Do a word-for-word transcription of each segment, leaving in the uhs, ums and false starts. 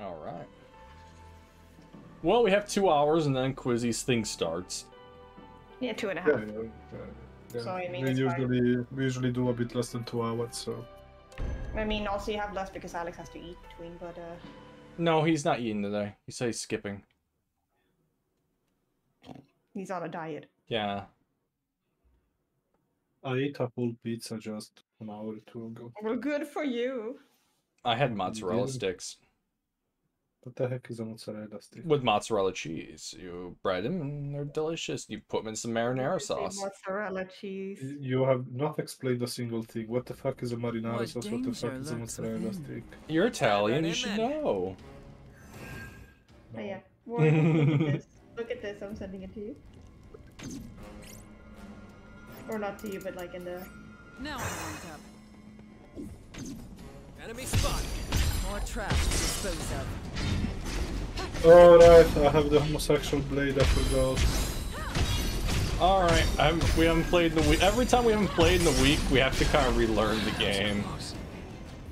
All right. Well, we have two hours, and then Quizzy's thing starts. Yeah, two and a half. Yeah, yeah, yeah, yeah. So I mean, we usually hard. we usually do a bit less than two hours. So. I mean, also you have less because Alex has to eat between, but. Uh... No, he's not eating today. He says he's skipping. He's on a diet. Yeah. I ate a whole pizza just an hour or two ago. Well, good for you. I had mozzarella yeah. sticks. What the heck is a mozzarella stick? With mozzarella cheese. You bread them and they're delicious. You put them in some marinara sauce. Mozzarella cheese. You have not explained a single thing. What the fuck is a marinara what sauce? What the fuck is a mozzarella stick? You're Italian, you should know. Oh yeah. Well, look, at this. Look at this, I'm sending it to you. Or not to you, but like in the... Now I'm on top. Enemy spot. More trash to dispose of. Alright, I have the homosexual blade, I forgot. Alright, we haven't played the week. Every time we haven't played in the week, we have to kind of relearn the game.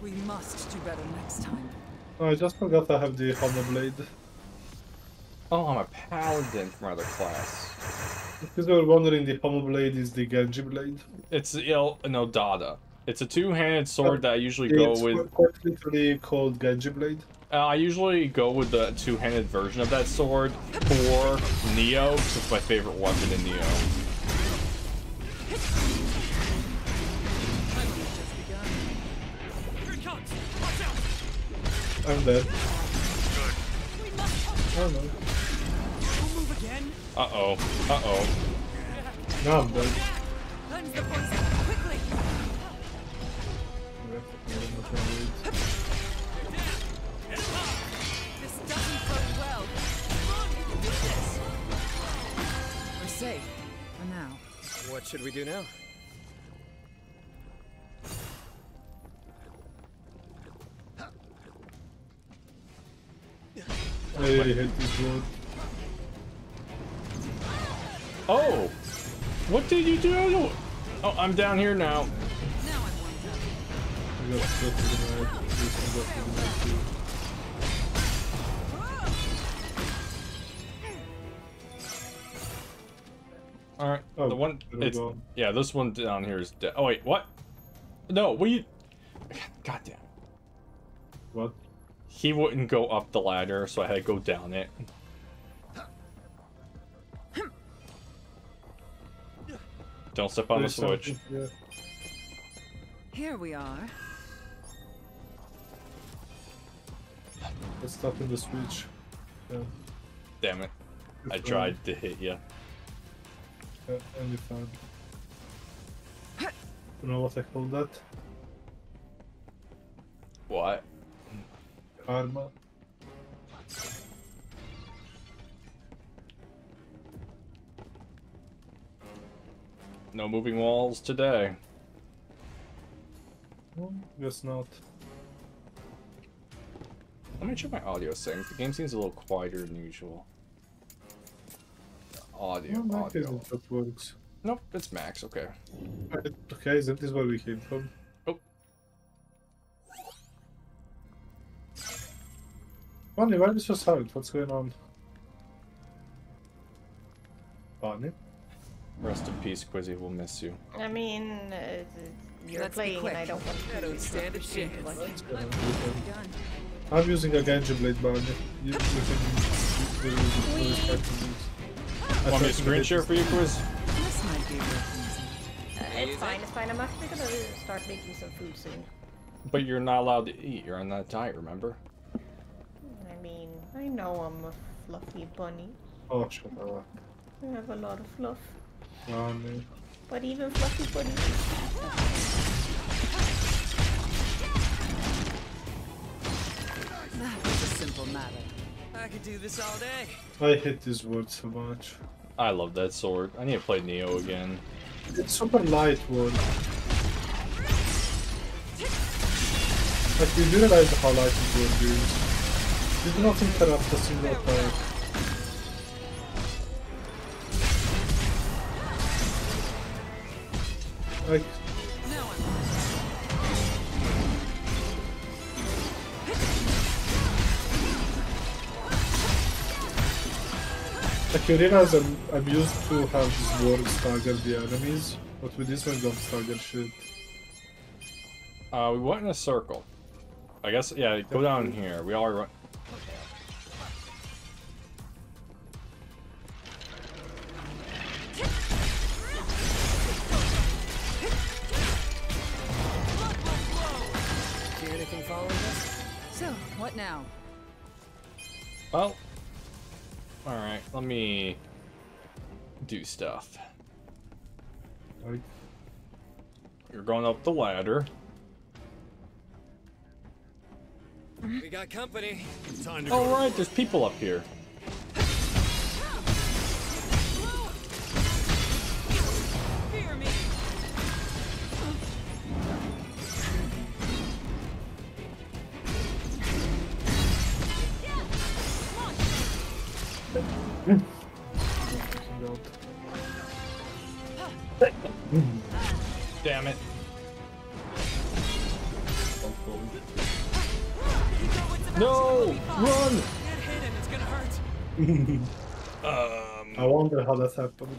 We must do better next time. Oh, I just forgot I have the homo blade. Oh, I'm a paladin from another class. Because they were wondering, the Pommel Blade is the Genji Blade. It's the El Nodada. It's a two-handed sword but that I usually go with. It's quite literally called Genji Blade. Uh, I usually go with the two-handed version of that sword for Neo, because it's my favorite weapon in Neo. I'm dead. I don't know. Uh oh. Uh oh. No, I'm dead. This doesn't go well. Come on, we can do this. We're safe for now. What should we do now? I really hate this one. Oh! What did you do? Oh, I'm down here now. Alright, oh, the one... It's, yeah, this one down here is dead. Oh, wait, what? No, we... God damn. What? He wouldn't go up the ladder, so I had to go down it. Don't step on the switch. Yeah. Here we are. Let's stop in the switch. Yeah. Damn it. You're I fine. tried to hit you. Yeah, and you found. You know what I call that? What? Karma. No moving walls today. Well, guess not. Let me check my audio settings. The game seems a little quieter than usual. Audio, no, audio. That works. Nope, it's max. Okay. Okay, that is where we came from. Oh. Bonnie, why is your sound? What's going on? Bonnie? Rest in peace, Quizzy. We'll miss you. I mean, uh, you're Let's playing, and I don't want to don't stand a chance. I'm using a Genji Blade, Barney. You, you can use it. Want me to screen share for you, Quiz? This might be uh, it's fine, it's fine. I'm actually gonna start making some food soon. But you're not allowed to eat. You're on that diet, remember? I mean, I know I'm a fluffy bunny. Oh, shut up. I have a lot of fluff. Oh, man. But even fluffy bunny. That was a simple matter. I could do this all day. I hate this word so much. I love that sword. I need to play Neo again. It's super light word. Like, you do realize how light this word is. Did not interrupt a single attack. Like... Akirina is um, I'm used to have his ward stagger the enemies, but with this one don't stagger shit. Uh, we went in a circle. I guess, yeah, go down here. We already run. See anything following us? So, what now? Well, alright, let me do stuff. Right. You're going up the ladder. We got company. It's time to go. All right, there's people up here. Fear me. Damn it. No! Run! Can't hit him, it's gonna hurt. um, I wonder how that happened.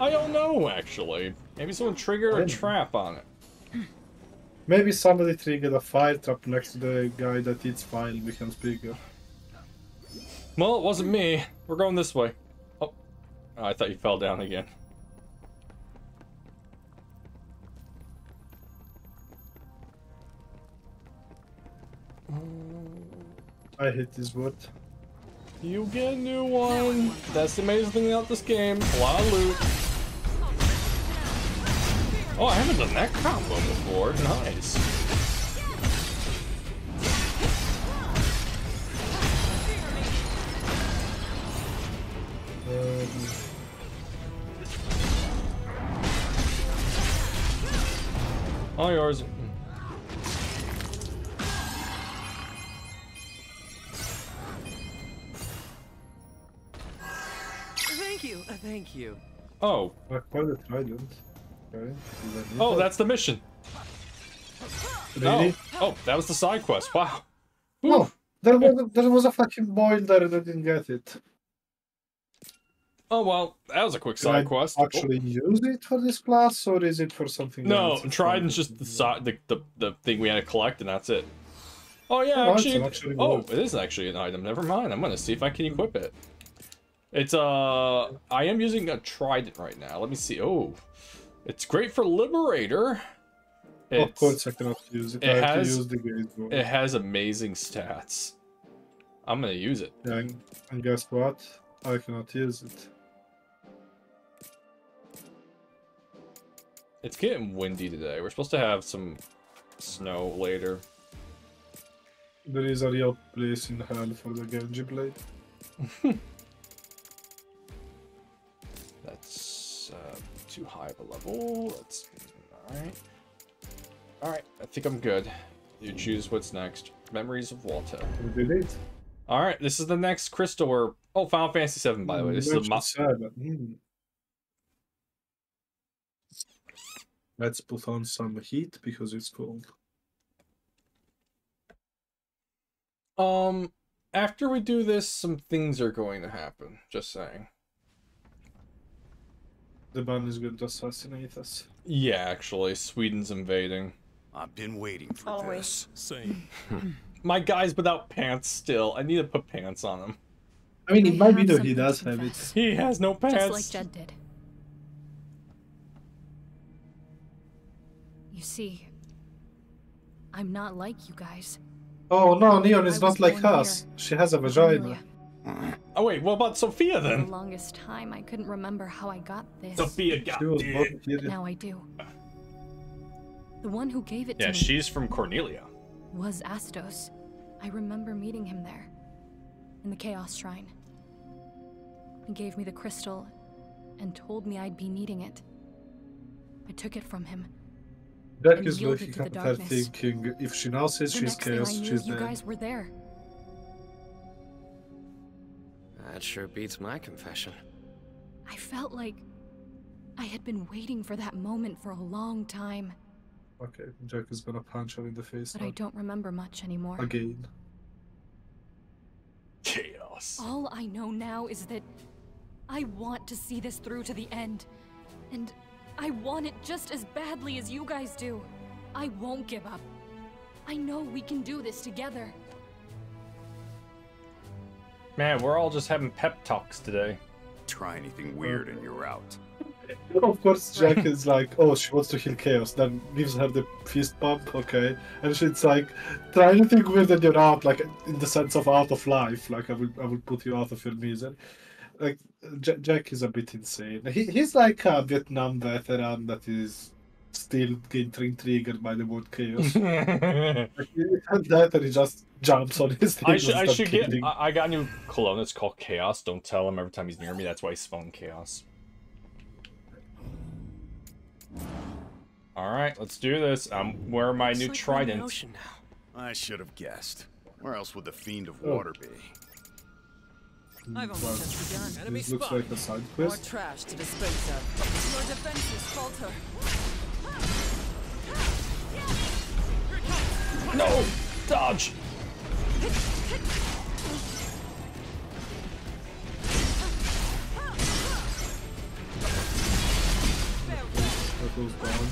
I don't know, actually. Maybe someone triggered a trap on it. Maybe somebody triggered a fire trap next to the guy that eats fire and becomes bigger. Well, it wasn't me. We're going this way. Oh, oh I thought you fell down again. I hit this wood. You get a new one. That's the amazing thing about this game. A lot of loot. Oh, I haven't done that combo before. Nice. Um. All yours. Thank you. Oh. Oh, that's the mission. Really? Oh. Oh, that was the side quest. Wow. Ooh. No, there was, a, there was a fucking boil there and I didn't get it. Oh, well, that was a quick side Did quest. I actually oh. use it for this class, or is it for something no, else? No, Trident's just the, side, the, the, the thing we had to collect, and that's it. Oh, yeah, oh, actually. actually oh, it is actually an item. Never mind. I'm going to see if I can equip it. It's uh, I am using a trident right now. Let me see. Oh, it's great for Liberator. It's, of course, I cannot use it. It I has, have to use the gaze one. It has amazing stats. I'm gonna use it. And, and guess what? I cannot use it. It's getting windy today. We're supposed to have some snow later. There is a real place in hell for the Genji Blade. That's uh, too high of a level. That's alright. Alright, I think I'm good. You choose what's next. Memories of Walter. Alright, this is the next crystal or oh Final Fantasy seven by the way. This is the Let's put on some heat because it's cold. Um after we do this, some things are going to happen, just saying. The band is going to assassinate us. Yeah, actually, Sweden's invading. I've been waiting for Always. this. Same. My guy's without pants still. I need to put pants on him. I mean, it might be though he does have it. He has no pants. Just like Jed did. You see, I'm not like you guys. Oh no, Neon is not like us. Here. She has a vagina. Yeah. Oh wait, what about Sophia then? For the longest time, I couldn't remember how I got this. Sophia got it. But now I do. The one who gave it yeah, to me. Yeah, she's from Cornelia. Was Astos. I remember meeting him there, in the Chaos Shrine. He gave me the crystal, and told me I'd be needing it. I took it from him. That is what he had her thinking. If she now says the she's chaos, she's dead. You guys were there. That sure beats my confession. I felt like I had been waiting for that moment for a long time. Okay, Jack is gonna punch her in the face. But now. I don't remember much anymore. Again. Chaos. Chaos. All I know now is that I want to see this through to the end. And I want it just as badly as you guys do. I won't give up. I know we can do this together. Man, we're all just having pep talks today. Try anything weird and you're out. Of course, Jack is like, oh, she wants to heal Chaos, then gives her the fist pump, okay. And she's like, try anything weird and you're out, like, in the sense of out of life, like, I will I will put you out of your misery. Like, J Jack is a bit insane. He He's like a Vietnam veteran that is still getting triggered by the word Chaos. Like, he had that and he just jumps on his thing. I should, I should get, I, I got a new cologne that's called Chaos. Don't tell him every time he's near me, that's why he's spelling Chaos. All right, let's do this. I'm wearing my new trident. I should have guessed. Where else would the fiend of water be? I've only just begun. Enemy spotted. Looks like a side quest. More trash to dispose of. Your defenses falter. No! Dodge! That goes down.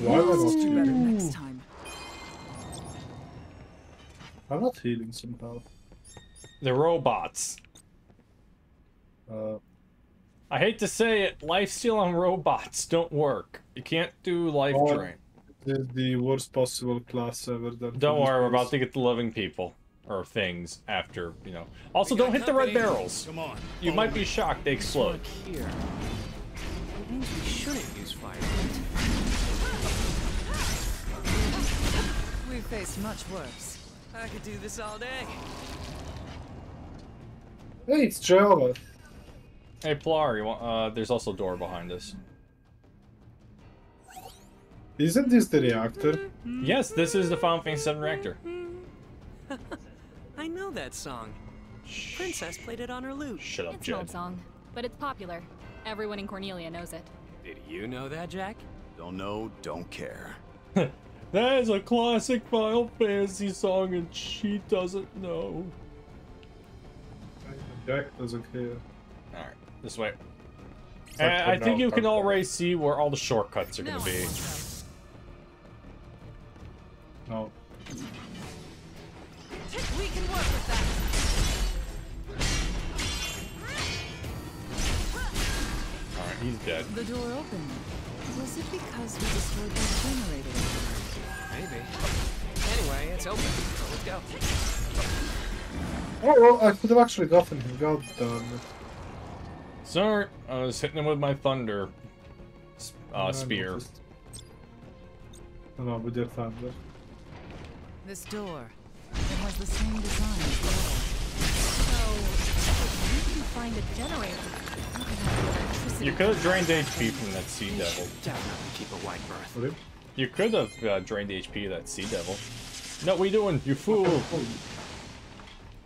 Why was I do better next time? I'm not healing somehow. The robots. Uh, I hate to say it, lifesteal on robots don't work. You can't do life oh, drain. This is the worst possible class ever. That don't worry, we're about to get to loving people or things after, you know. Also, don't hit the red barrels. Come on. You oh, might be shocked they explode. Here. It means we shouldn't use fire. We face much worse. I could do this all day. Hey, it's Joe. Hey, Plar, you want, uh, there's also a door behind us. Isn't this the reactor? Yes, this is the Final Fantasy seven reactor. I know that song. Shh. Princess played it on her lute. Shut up, Jed. It's an old song, but it's popular. Everyone in Cornelia knows it. Did you know that, Jack? Don't know, don't care. That is a classic Final Fantasy song, and she doesn't know. Jack doesn't care. Alright, this way. Like and I think you can already see where all the shortcuts are no, going to be. Oh. We can work with that. Alright, he's dead. The door opened. Was it because we destroyed the generator? Maybe. Anyway, it's open. So let's go. Oh, well, I could have actually gotten him. God damn it. Sorry, I was hitting him with my thunder uh, spear. No, with your thunder. This door. It has the same design as the wall. So, you can find a generator. You could have drained H P from that sea devil. Keep a wide berth. You could have uh, drained the H P of that sea devil. No, we doing? You fool! I'm fooled.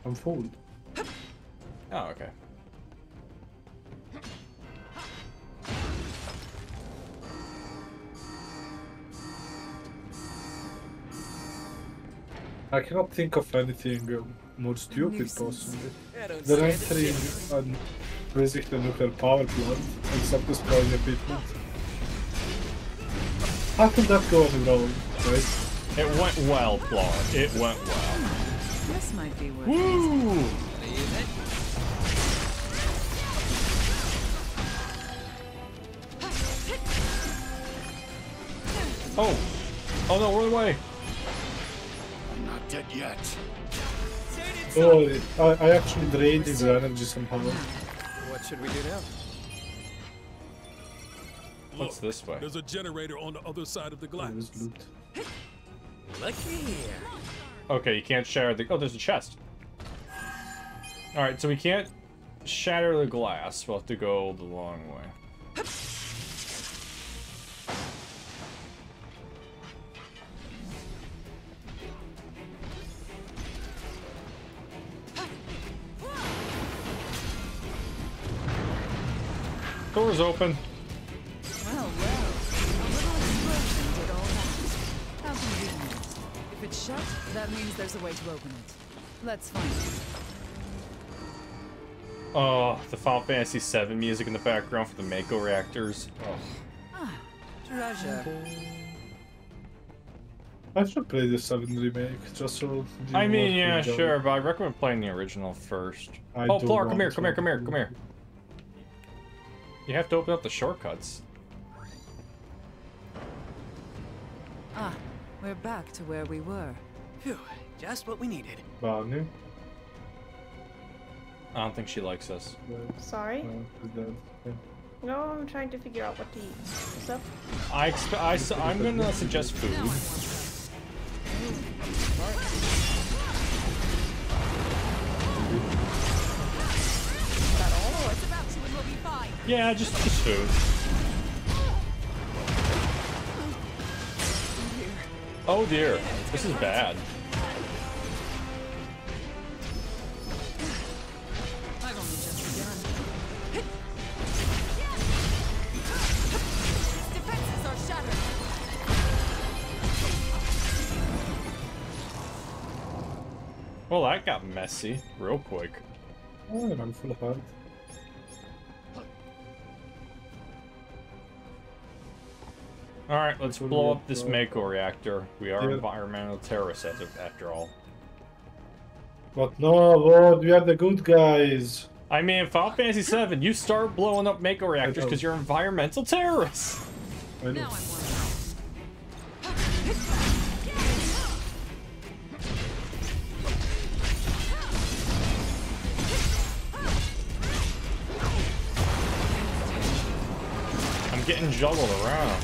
I'm fooled. Oh, okay. I cannot think of anything more stupid, possibly. There are three and basically nuclear power plant, except destroying equipment. How could that go wrong, right? It went well, Plar. It went well. This might be worth it. Woo! Oh! Oh no, we're away! Dead yet. Oh, I, I actually drained his energy somehow. What should we do now? Look, what's this way? There's a generator on the other side of the glass. Oh, look here. Okay, you can't shatter the. Oh, there's a chest. All right, so we can't shatter the glass. We'll have to go the long way. Door's open. Well, well. A little explosion did all that. How convenient. If it's shut, that means there's a way to open it. Let's find it. Oh, the Final Fantasy seven music in the background for the Mako reactors. Oh. Ah, treasure. I should play the seven remake, just so... I mean, yeah, sure, but I recommend playing the original first. I oh, Plar, come here, come here, come here, come here. You have to open up the shortcuts. Ah, we're back to where we were. Phew, just what we needed. Bonnie? I don't think she likes us. Sorry? No, I'm trying to figure out what to eat. What's up? I exp- I su- I'm gonna suggest food. No, yeah, just just food. Oh dear, this is bad. Well, that got messy real quick. Oh, I'm full of heart. All right, let's blow up this Mako reactor. We are yeah. environmental terrorists after all. But no, Lord, we are the good guys. I mean, Final Fantasy seven, you start blowing up Mako reactors because you're environmental terrorists. I know. I'm getting juggled around.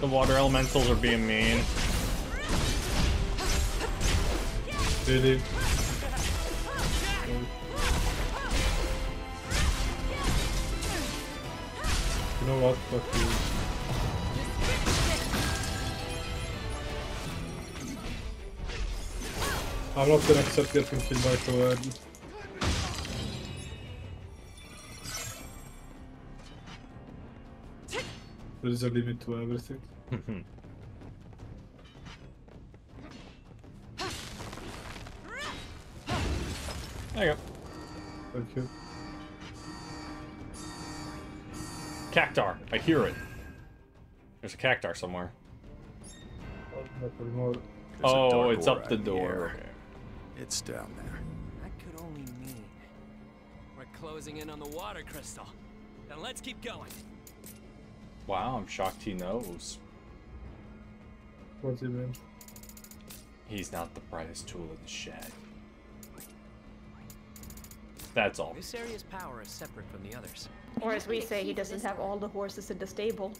The water elementals are being mean. Really? You know what? Fuck you. I'm not gonna accept getting killed by Kawad. There is a limit to everything. There you go. Thank you. Cactuar, I hear it. There's a Cactuar somewhere. There's oh, it's up the door. Okay. It's down there. That could only mean we're closing in on the water crystal. Then let's keep going. Wow, I'm shocked he knows. What's he mean? He's not the brightest tool in the shed. That's all. This area's power is separate from the others. Or as we say, he doesn't have all the horses in the stable.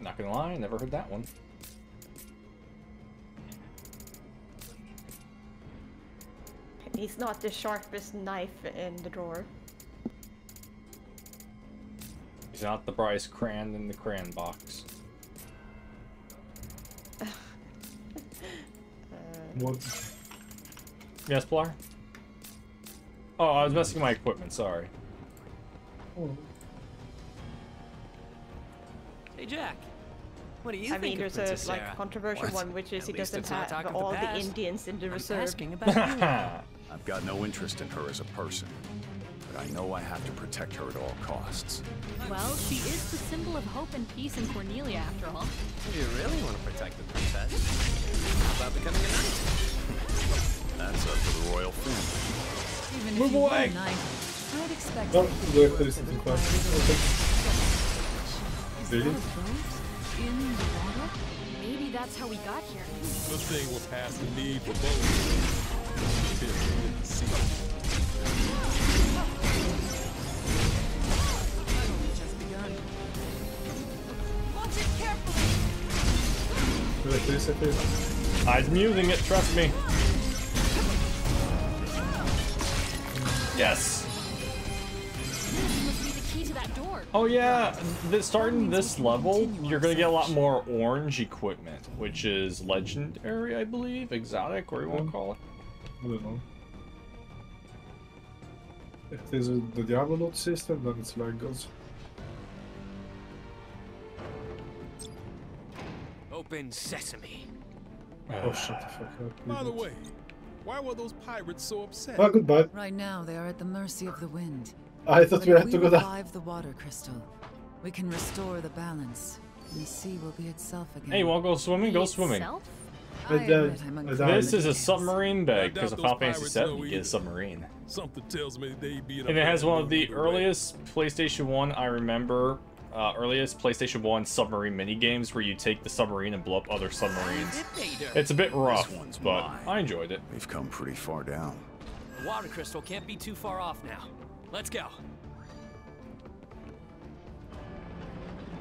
Not gonna lie, I never heard that one. He's not the sharpest knife in the drawer. He's not the brightest crayon in the crayon box. uh, what? Yes, Plar? Oh, I was messing with my equipment, sorry. Oh. Hey, Jack. What do you I think mean, there's a Sarah? like controversial what? one, which is he doesn't have all the, the Indians in the I'm reserve. Asking about I've got no interest in her as a person, but I know I have to protect her at all costs. Well, she is the symbol of hope and peace in Cornelia, after all. You really want to protect the princess? How about becoming a knight? That's up to the royal family. Even Move if you away! Were a knight, I'd expect oh, there, there's the question. In the water? Maybe that's how we got here. Good thing we're past the need for both. I'm using it, trust me. Yes. This must be the key to that door. Oh yeah, the, starting this level, you're gonna get a lot more orange equipment, which is legendary, I believe, exotic, or you want to call it. I don't know. If there's a, the Diablo loot system, then it's like goes. Open sesame. Oh, shut the fuck up. By the way, why were those pirates so upset? Oh, goodbye. Right now, they are at the mercy of the wind. I thought we had to go there. If we revive the water crystal, we can restore the balance, and the sea will be itself again. Hey, you want to go swimming? Go swimming. This is a submarine bag, because of Final Fantasy seven, you get a submarine. Something tells me they beat up. And it has one of the earliest PlayStation one, I remember, uh, earliest PlayStation one submarine minigames where you take the submarine and blow up other submarines. It's a bit rough, but I enjoyed it. We've come pretty far down. The water crystal can't be too far off now. Let's go.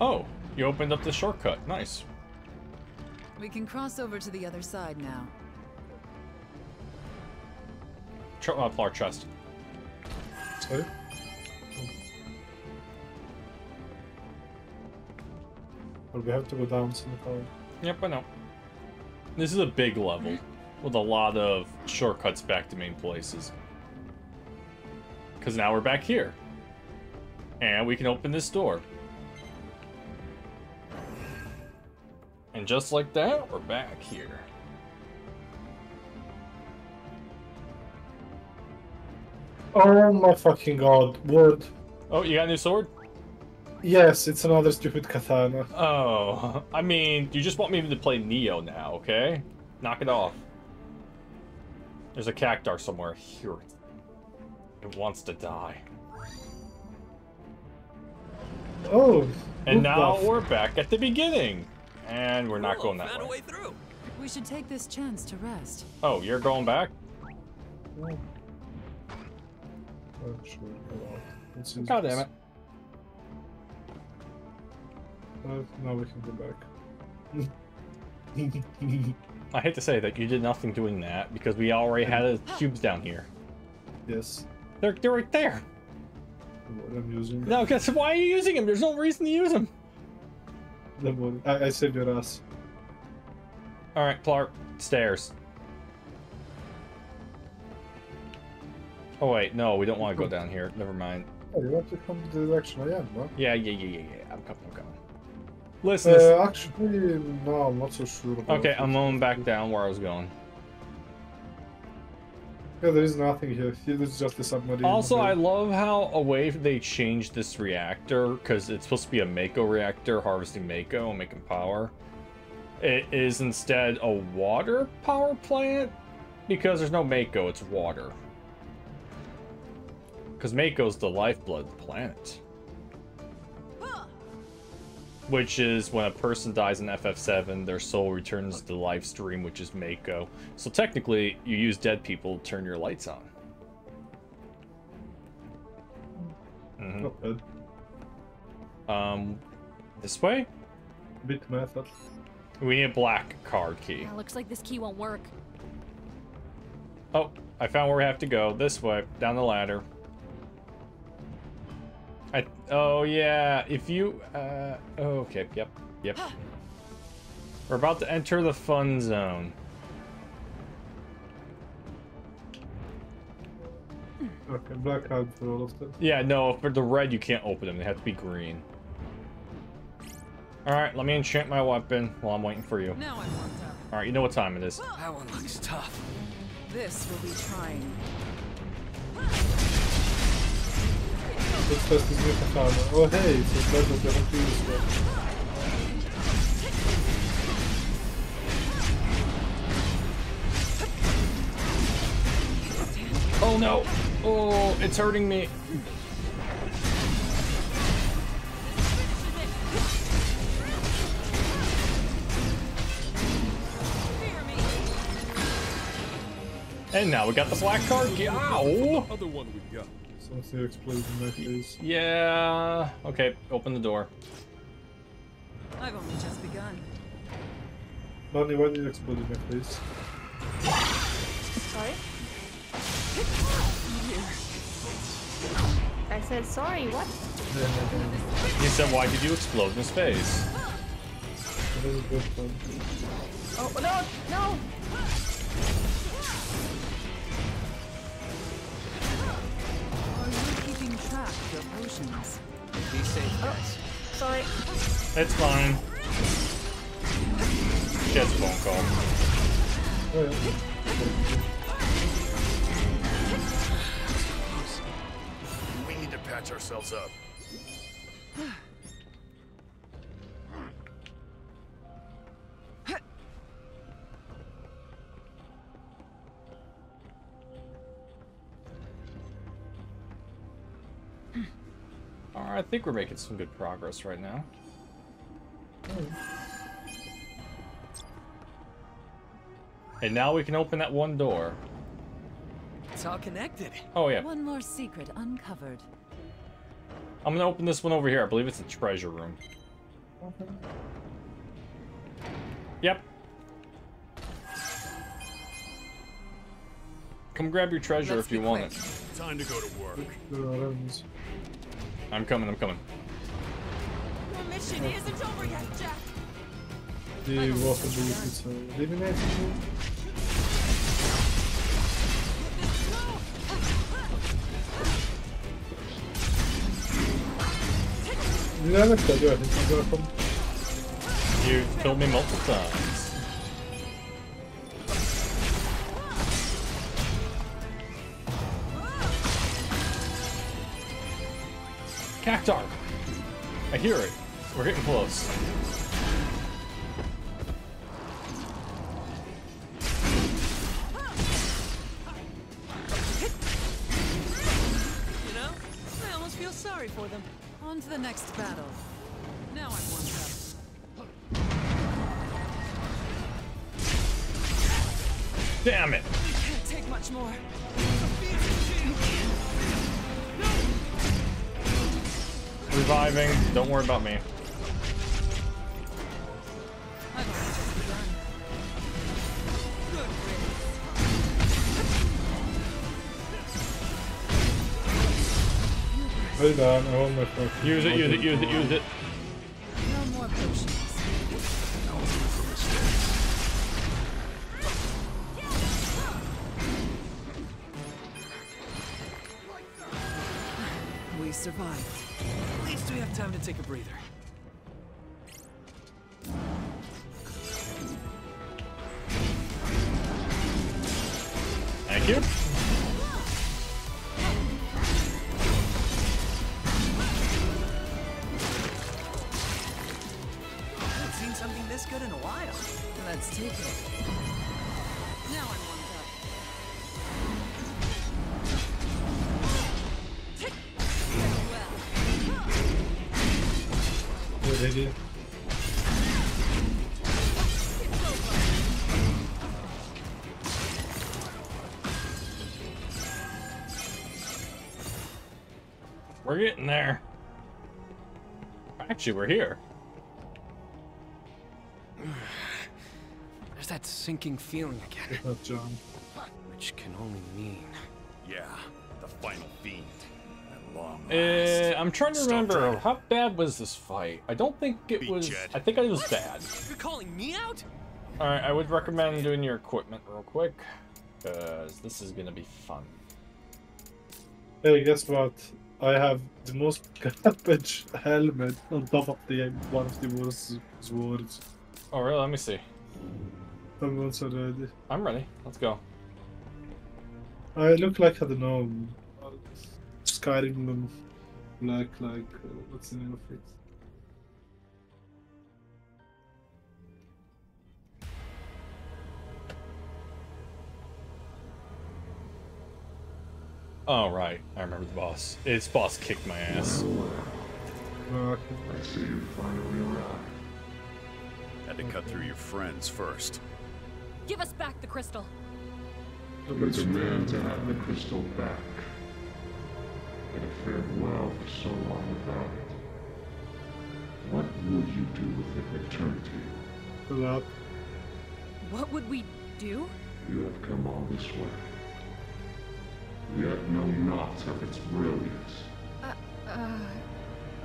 Oh, you opened up the shortcut. Nice. We can cross over to the other side now. Tr uh, Plar chest. Sorry? Oh. Well, we have to go down to the power. Yep, I know. This is a big level with a lot of shortcuts back to main places. Because now we're back here. And we can open this door. And just like that, we're back here. Oh my fucking god, wood. Oh, you got a new sword? Yes, it's another stupid katana. Oh, I mean, you just want me to play Neo now, okay? Knock it off. There's a Cactuar somewhere here. It wants to die. Oh. And now buff. We're back at the beginning. And we're not Whoa, going that way. way through. We should take this chance to rest. Oh, you're going back? Oh. Actually, God damn it. Uh, now we can go back. I hate to say that you did nothing doing that because we already had a cubes down here. Yes. They're, they're right there. What I'm using. No, because why are you using them? There's no reason to use them. I, I saved your ass. Alright, Plarp. Stairs. Oh wait, no, we don't want to go down here. Never mind. Oh, you have to come to the direction I am, right? Yeah, yeah, yeah, yeah, yeah. I'm coming, I'm coming. Listen. Uh, actually, no, I'm not so sure about Okay, it. I'm going back down where I was going. Yeah, there is nothing here. There's just the submarine. Also, I love how away they changed this reactor because it's supposed to be a Mako reactor, harvesting Mako and making power. It is instead a water power plant because there's no Mako, it's water. Because Mako's the lifeblood of the planet. Huh. Which is when a person dies in F F seven, their soul returns to the life stream, which is Mako. So technically, you use dead people to turn your lights on. Mm-hmm. Not bad. Um, this way? Bit method. We need a black card key. Yeah, looks like this key won't work. Oh, I found where we have to go. This way, down the ladder. I, oh yeah, if you, uh, okay, yep, yep. We're about to enter the fun zone. Okay, black card for all of them. Yeah, no, for the red you can't open them, they have to be green. Alright, let me enchant my weapon while I'm waiting for you. Alright, you know what time it is. That one looks tough. This will be trying. Oh hey, it's a better than a previous one. Oh no! Oh, it's hurting me. And now we got the black card. Ow! Other one we got. So let's see explosion that is. Yeah. Okay, open the door. I've only just begun. Bonnie, why did you explode in my face? Sorry? I said, sorry, what? He said, why did you explode in space? Oh, no, no! Are you keeping track of potions? Be safe, guys. Sorry. It's fine. Shit's phone call. Oh, yeah. We need to patch ourselves up. I think we're making some good progress right now. Mm. And now we can open that one door. It's all connected. Oh yeah. One more secret uncovered. I'm gonna open this one over here. I believe it's a treasure room. Okay. Yep. Come grab your treasure. Let's if you want quick. It. Time to go to work. I'm coming, I'm coming. Your mission isn't over yet, Jack. Do you walk into the living room? No, no, no, no. You told me multiple times. Cactuar! I hear it. We're getting close. You know, I almost feel sorry for them. On to the next battle. Now I'm warmed up. Damn it! You can't take much more. Surviving. Don't worry about me. Hold well on, I want my first. Use it, use it, use it, use it. No more potions. We survived. At least we have time to take a breather. Thank you. I haven't seen something this good in a while. Let's take it. Now I'm on. They do. We're getting there. Actually, we're here. There's that sinking feeling again. What's up, John? Which can only mean. Yeah, the final fiend. Uh, I'm trying to remember, how bad was this fight? I don't think it was... I think I was bad. You're calling me out? Alright, I would recommend doing your equipment real quick, because this is gonna be fun. Hey, guess what? I have the most garbage helmet on top of the one of the worst swords. Oh really? Let me see. Someone's already. I'm ready. Let's go. I look like I don't know. Skyrim Black, like, uh, what's the name of it? Oh, right. I remember the boss. Its boss kicked my ass. I see you finally arrived. Had to cut through your friends first. Give us back the crystal. It's rare to have the crystal back. It fared well for so long without it. What would you do with it in eternity? Pull up. What would we do? You have come all this way. Yet know not of its brilliance. Uh, Uh,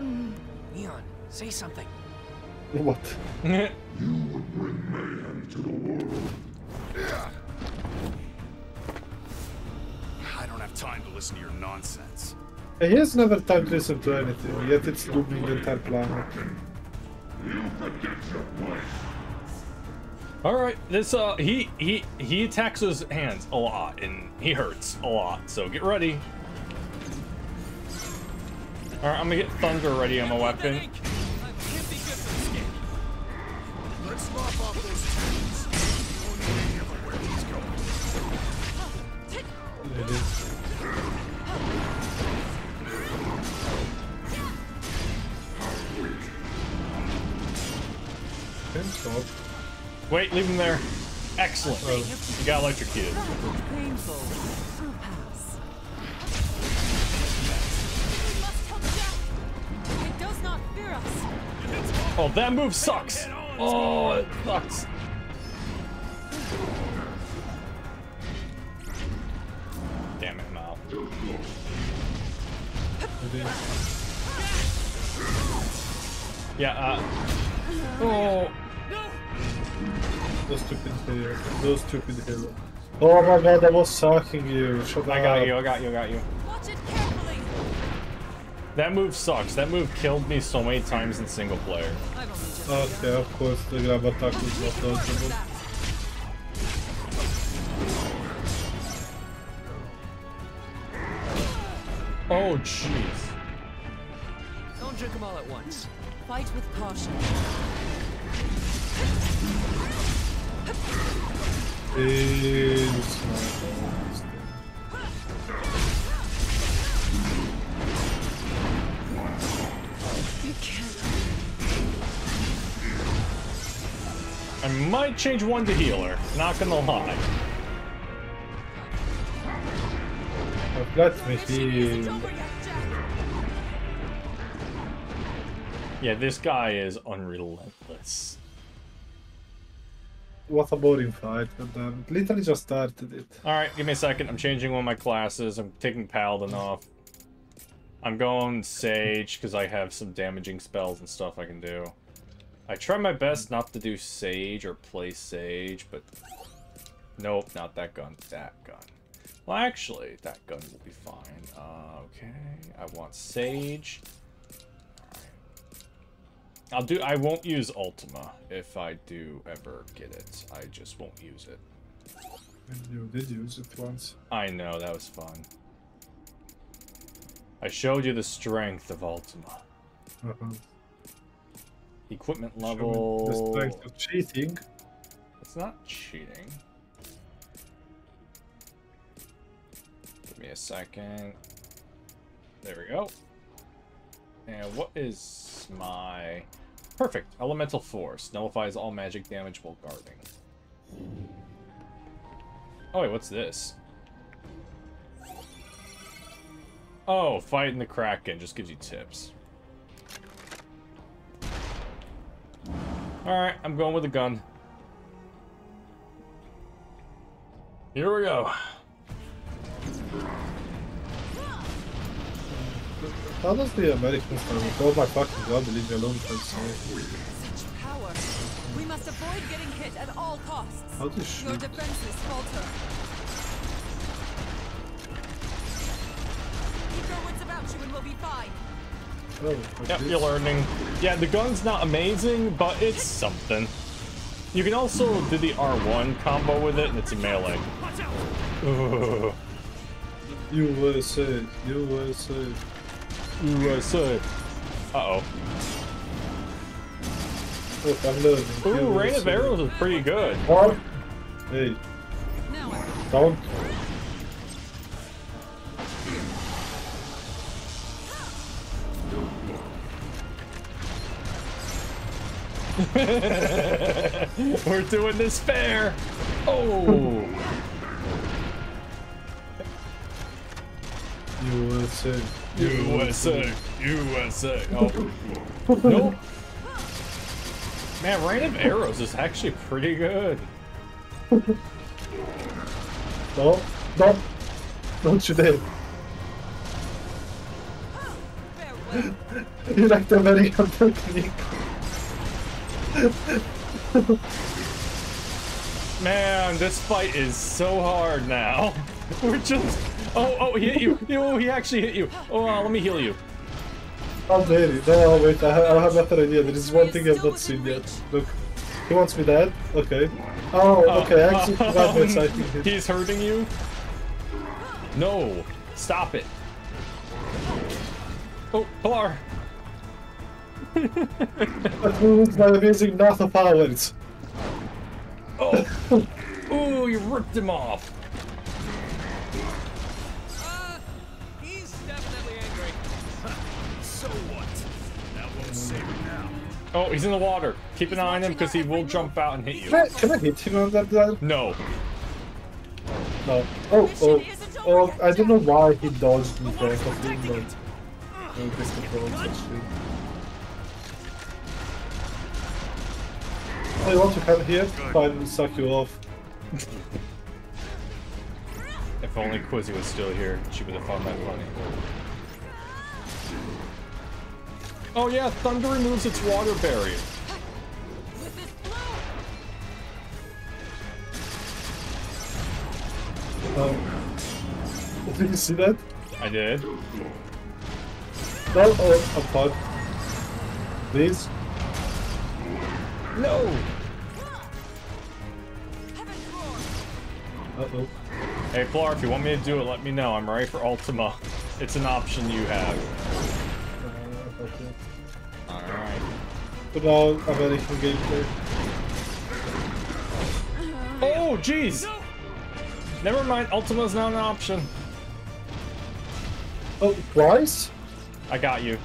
mm. Neon, say something. What? You would bring mayhem to the world. Yeah. I don't have time to listen to your nonsense. He has never time to listen to anything, yet it's dooming the entire planet. You forget your place. All right, this uh, he he he attacks his hands a lot, and he hurts a lot. So get ready. All right, I'm gonna get thunder ready on my weapon. Let's lop off those tanks. It is. Wait, leave him there. Excellent. Oh. You got electrocuted. Oh, that move sucks. Oh, it sucks. Damn it, I'm out. Yeah, uh. Oh. Those stupid heroes. Those stupid heroes. Oh my god, I was sucking you. Shut I up. got you, I got you, I got you. Watch it carefully. That move sucks. That move killed me so many times in single player. Okay, of course, the grab attack is not dodgeable. Oh, jeez. Don't drink them all at once. Fight with caution. It's you can't. I might change one to healer, not gonna lie. I've got to heal. Yeah, this guy is unrelentless. What a boring fight, but um, literally just started it. Alright, give me a second. I'm changing one of my classes. I'm taking Paladin off. I'm going Sage, because I have some damaging spells and stuff I can do. I try my best not to do Sage or play Sage, but... Nope, not that gun. That gun. Well, actually, that gun will be fine. Uh, okay, I want Sage. I'll do. I won't use Ultima if I do ever get it. I just won't use it. You did use it once. I know, that was fun. I showed you the strength of Ultima. Uh -huh. Equipment level. The strength of cheating. It's not cheating. Give me a second. There we go. And what is my... Perfect. Elemental Force. Nullifies all magic damage while guarding. Oh, wait, what's this? Oh, fighting the Kraken just gives you tips. Alright, I'm going with the gun. Here we go. How does the American style? Oh my fucking god, leave me alone. Such power. We must avoid getting hit at all costs. How do you shoot? Your defenses falter. Keep your wits about you and we'll be fine. Oh, yep, you're learning. Yeah, the gun's not amazing, but it's something. You can also do the R one combo with it, and it's a melee. Watch out. Ooh. U S A, U S A. U S A. Uh-oh. Look, I'm living. Ooh, U S A. Rain of Arrows is pretty good. What? Hey. Don't. We're doing this fair. Oh. U S A. U S A, U S A. Oh, nope. Man, Rain of Arrows is actually pretty good. Don't, don't, don't you dare. You like the very hard technique. Man, this fight is so hard now. We're just... Oh, oh, he hit you. Oh, he actually hit you. Oh, uh, let me heal you. Not really. No, wait, I have, I have a better idea. There is one thing I've not seen yet. Look. He wants me dead? Okay. Oh, uh, okay, I actually forgot my psychic hit. He's hurting you? No. Stop it. Oh, Plar. That ruins my amazing North of Powers. Oh, oh, you ripped him off. Uh, he's definitely angry. So what? That won't save him now. Oh, he's in the water. Keep an eye on him because he will jump out and hit you. Can I, can I hit him on that guy? No. No. Oh, oh, oh, I don't know why he dodged me there. No, this controls actually. Oh, you want to come here? Fine, we'll suck you off. If only Quizzy was still here, she would have found that funny. Oh yeah, thunder removes its water barrier. Um, did you see that? I did. No, oh, I'm fine. Please. No! Uh-oh. Hey, Plar, if you want me to do it, let me know. I'm ready for Ultima. It's an option you have. Uh, okay. Alright. But now, I'm ready for gameplay. Oh, jeez! No. Never mind, Ultima's not an option. Oh, twice? I got you.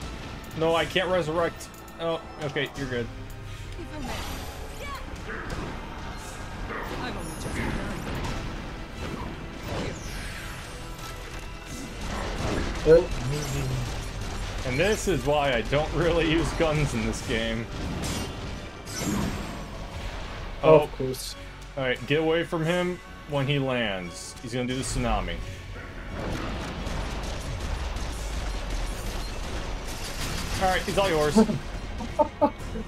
No, I can't resurrect. Oh, okay, you're good. And this is why I don't really use guns in this game. Oh, of course. Alright, get away from him when he lands. He's gonna do the tsunami. Alright, he's all yours.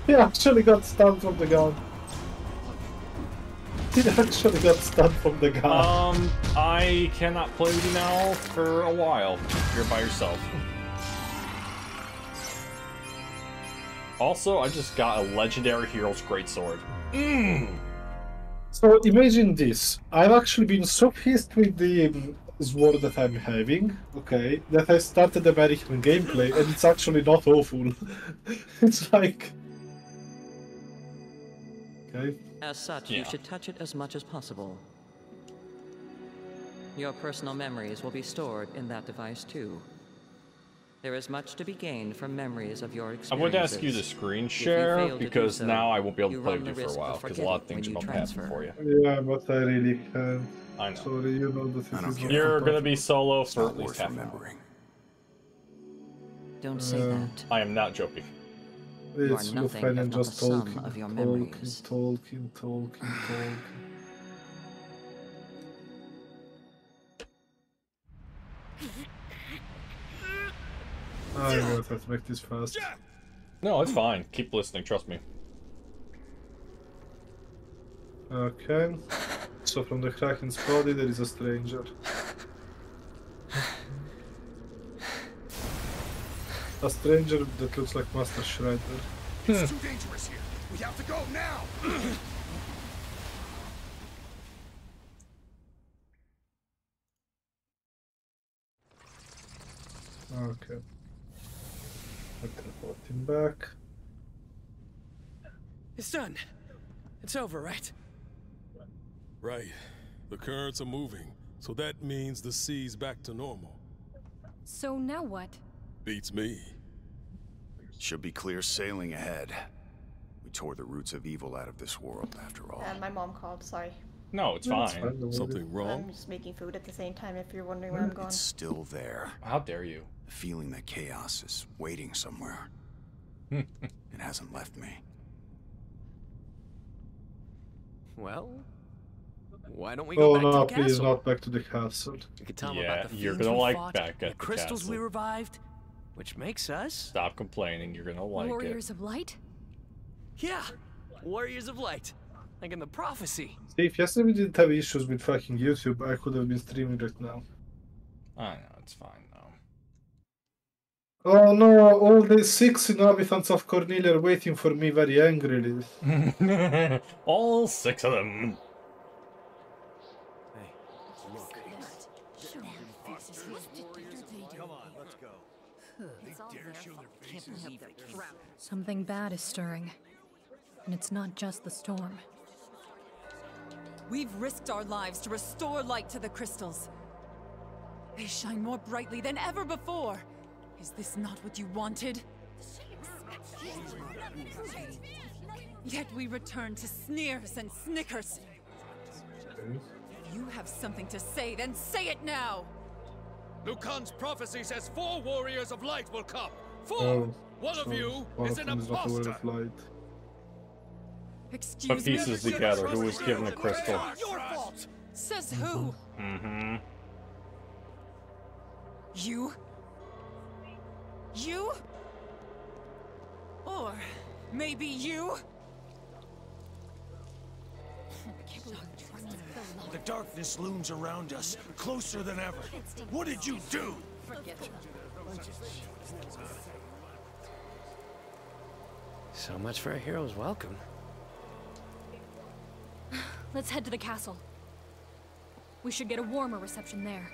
He actually got stunned from the gun. He actually got stunned from the gun. Um, I cannot play with you now for a while. You're by yourself. Also, I just got a legendary hero's greatsword. Mmm! So, imagine this. I've actually been so pissed with the sword that I'm having, okay, that I started American gameplay, and it's actually not awful. It's like... Okay. As such, yeah. You should touch it as much as possible. Your personal memories will be stored in that device, too. There is much to be gained from memories of your experiences. I would ask you to screen share, because so, now I won't be able to play with you for a while, because a lot of things won't transfer. happen for you. Yeah, but I really can't. I know. Sorry, you know the thing is You're gonna be solo for at least half an hour. Don't say uh, that. I am not joking. It's no fun and just talking, talking, talking, talking, talking. I don't know if I have to make this fast. No, it's fine. Keep listening, trust me. Okay. So from the Kraken's body, there is a stranger. A stranger that looks like Master Shredder. It's too dangerous here. We have to go now. Okay. I'm teleporting back. It's done. It's over, right? Right. The currents are moving, so that means the sea's back to normal. So now what? Beats me. Should be clear sailing ahead. We tore the roots of evil out of this world, after all. Uh, my mom called, sorry. No, it's no, fine. It's fine. Something wrong? I'm just making food at the same time, if you're wondering where I'm going. It's still there. How dare you? The feeling that chaos is waiting somewhere. It hasn't left me. Well... Why don't we go oh, back no, to the please castle? Not back to the castle. You can tell yeah, about the you're gonna like fought, back at the crystals castle. We revived, Which makes us... Stop complaining, you're gonna like Warriors it. Warriors of Light? Yeah, Warriors of Light. Like in the prophecy. See, if yesterday we didn't have issues with fucking YouTube, I could have been streaming right now. I know, it's fine though. Oh no, all the six inhabitants of Cornelia are waiting for me very angrily. All six of them. Hey, look. Come on, let's go. They dare show their faces. Something bad is stirring. And it's not just the storm. We've risked our lives to restore light to the crystals. They shine more brightly than ever before. Is this not what you wanted? Yet we return to sneers and snickers. If you have something to say, then say it now! Lucan's prophecy says four warriors of light will come. Four! Oh, one so of you one is an imposter! Excuse but pieces me. Together, who was given a crystal? Your fault. Says who? Mm-hmm. You? You? Or maybe you? The darkness looms around us, closer than ever. What did you do? So much for a hero's welcome. Let's head to the castle. We should get a warmer reception there.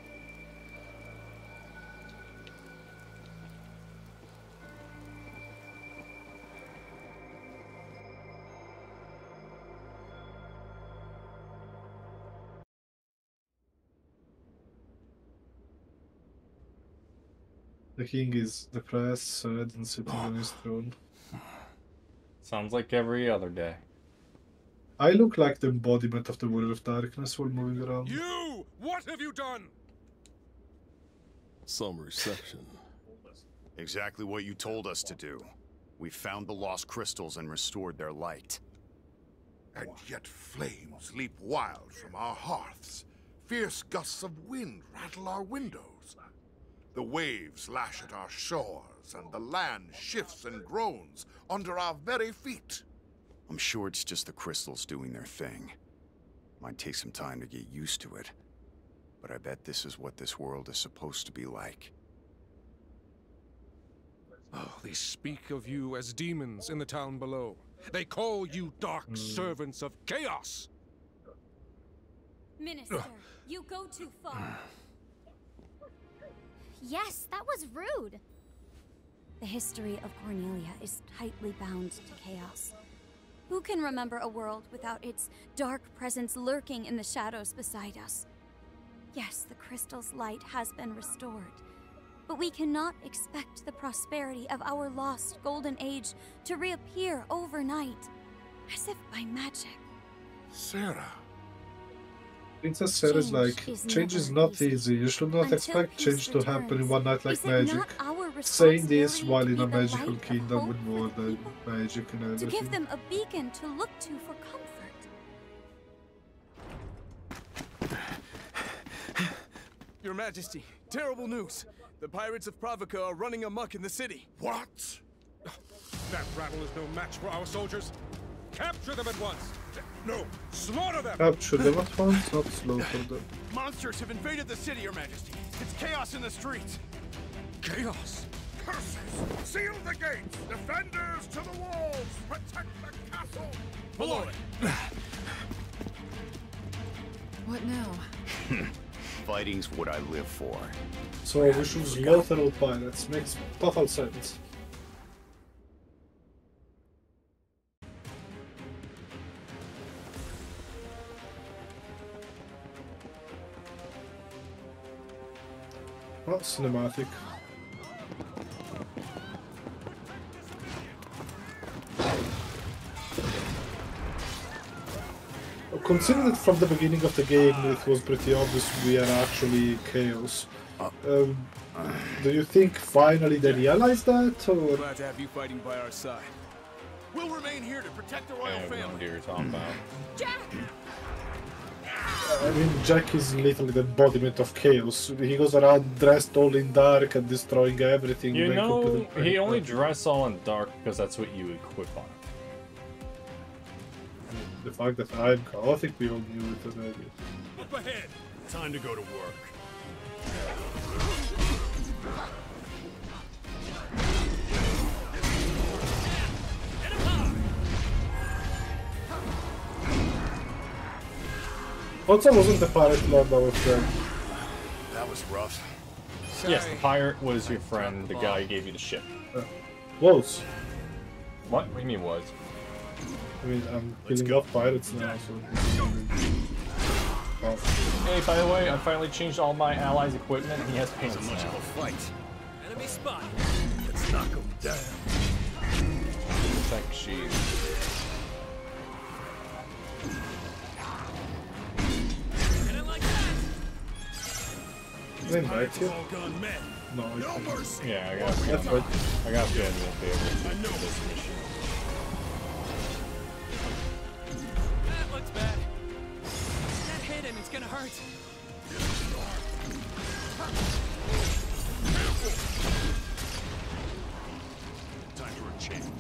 The king is depressed, sad, and sitting on his throne. Sounds like every other day. I look like the embodiment of the World of Darkness while moving around. You! What have you done? Some reception. Exactly what you told us to do. We found the lost crystals and restored their light. And yet flames leap wild from our hearths. Fierce gusts of wind rattle our windows. The waves lash at our shores, and the land shifts and groans under our very feet. I'm sure it's just the crystals doing their thing. Might take some time to get used to it, but I bet this is what this world is supposed to be like. Oh, they speak of you as demons in the town below. They call you dark mm. servants of chaos. Minister, you go too far. Yes, that was rude. The history of Cornelia is tightly bound to chaos. Who can remember a world without its dark presence lurking in the shadows beside us? Yes, the crystal's light has been restored, but we cannot expect the prosperity of our lost golden age to reappear overnight, as if by magic. Sarah. Princess Sarah's like, change is not easy. You should not expect change to happen in one night like magic. Saying this while in a magical kingdom with more than magic and everything. To give them a beacon to look to for comfort. Your Majesty, terrible news. The pirates of Pravoka are running amok in the city. What? That rabble is no match for our soldiers. Capture them at once. No, slaughter them! Capture them at once, not slaughter them. Monsters have invaded the city, Your Majesty. It's chaos in the streets. Chaos? Curses! Seal the gates! Defenders to the walls! Protect the castle! Below it! What now? Fighting's what I live for. So we should slaughter all pilots. Makes total sense. Well, cinematic. Considering that from the beginning of the game it was pretty obvious we are actually Chaos. Um, do you think finally they realized that, or...? Glad to have you fighting by our side. We'll remain here to protect the royal family. I have no idea what you're talking about. Jack! I mean, Jack is literally the embodiment of chaos. He goes around dressed all in dark and destroying everything. You know, he only dressed all in dark because that's what you equip on. The fact that I'm chaotic, we all knew it already. Up ahead! Time to go to work. Also, wasn't the pirate lord that was there? That was rough. Sorry. Yes, the pirate was your friend, the guy who gave you the ship. Uh, was. What? What do you mean was? I mean, I'm killing off pirates now, so... Oh. Hey, by the way, I finally changed all my allies' equipment, and he has pants now. Much of a fight. Enemy spot. Let's knock him down. Check she's... They invite you? No, I no mercy. Yeah, I got that's right. I got to be able to do this mission. That looks bad. That hit him, it's gonna hurt. Time for a change.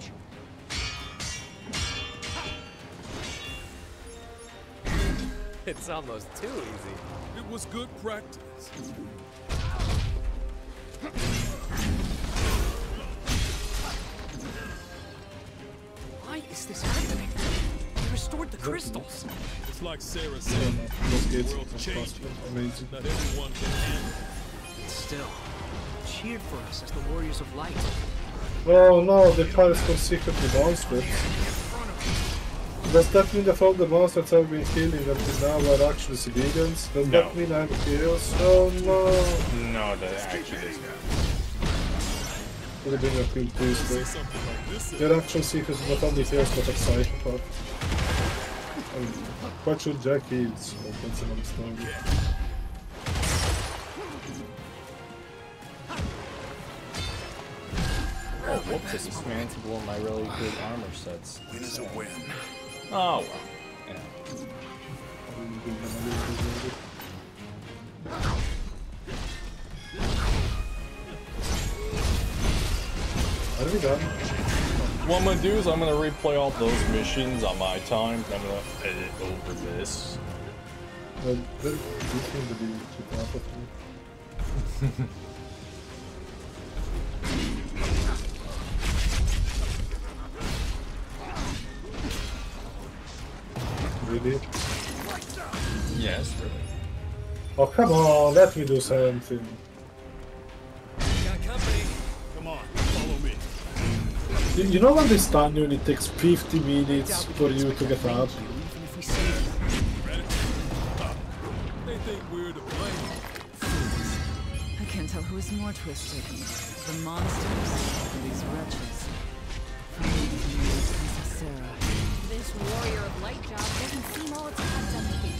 It's almost too easy. It was good practice. Why is this happening? They restored the crystals. It's like Sarah said, the world's changing. Not everyone can handle it. Still, cheered for us as the warriors of light. Well, no, the pirates can secretly bounce with. Does that mean that all the monsters I've been killing until now are actually civilians? Does no. that mean I'm chaos? Oh no! No, that actually is not. Would have been a cool twist, right? Their actual secret is not only chaos but a psychopath. I mean, what should Jack eat? So that's another story. Oh, whoops, I just managed to blow my really good armor sets. Win is a win. Oh, well. Yeah. What are we done? What I'm gonna do is I'm gonna replay all those missions on my time. I'm gonna edit over this. Well, this seems to be too complicated. Really? Yes, really. Oh, come on, let me do something. Got company. Come on, follow me. You, you know when they stun you and it takes fifty minutes for you to get up? They think we're to blame. I can't tell who is more twisted. The monsters or these wretches. From the Sarah. This warrior of light job doesn't seem all it's got done to keep.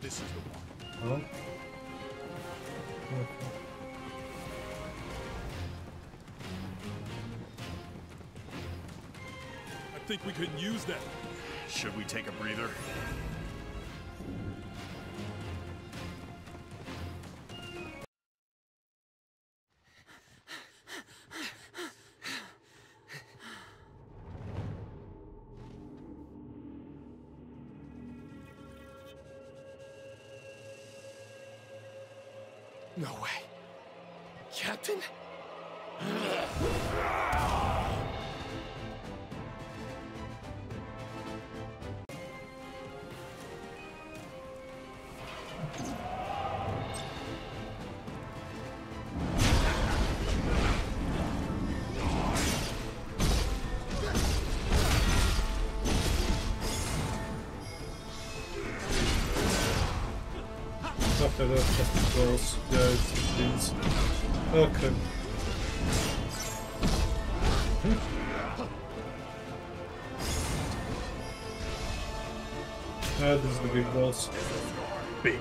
This is the one. Huh? I think we could use that. Should we take a breather? No way. Captain? Okay. Ah, this is the big boss. Big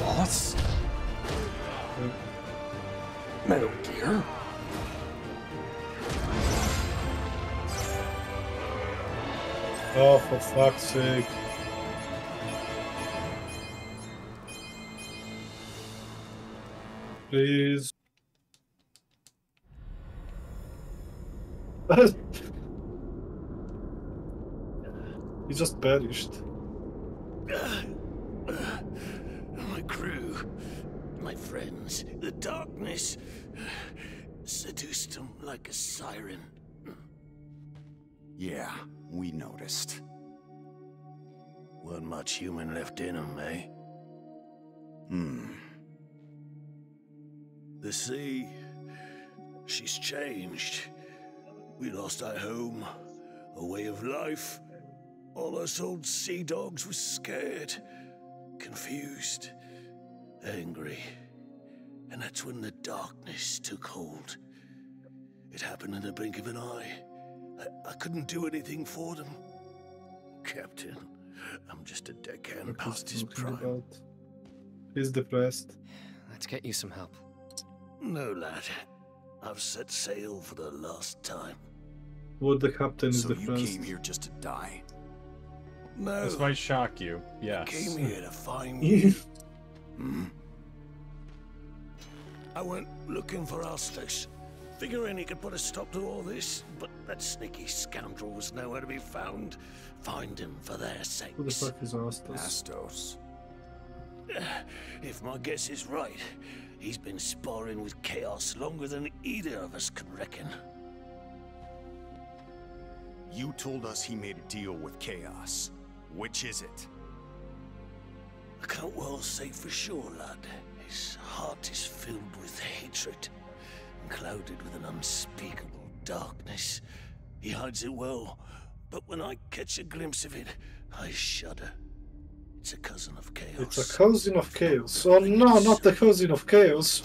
boss? Yeah. Metal Gear? Oh, for fuck's sake. Please. He just perished. My crew, my friends, the darkness seduced them like a siren. Yeah, we noticed. Weren't much human left in them, eh? Hmm. The sea, she's changed. We lost our home, a way of life. All us old sea dogs were scared, confused, angry. And that's when the darkness took hold. It happened in the blink of an eye. I, I couldn't do anything for them. Captain, I'm just a deckhand past his prime. He's depressed. Let's get you some help. No, lad. I've set sail for the last time. What the captain is depressed. So you came here just to die? No. This might shock you. Yes. I came here to find you. Mm. I went looking for Astos, figuring he could put a stop to all this, but that sneaky scoundrel was nowhere to be found. Find him for their sakes. Who the fuck is Astos? Astos. If my guess is right, he's been sparring with Chaos longer than either of us could reckon. You told us he made a deal with Chaos. Which is it? I can't well say for sure, lad. His heart is filled with hatred, and clouded with an unspeakable darkness. He hides it well, but when I catch a glimpse of it, I shudder. It's a cousin of Chaos. It's a cousin of Chaos. Oh no, not the cousin of Chaos.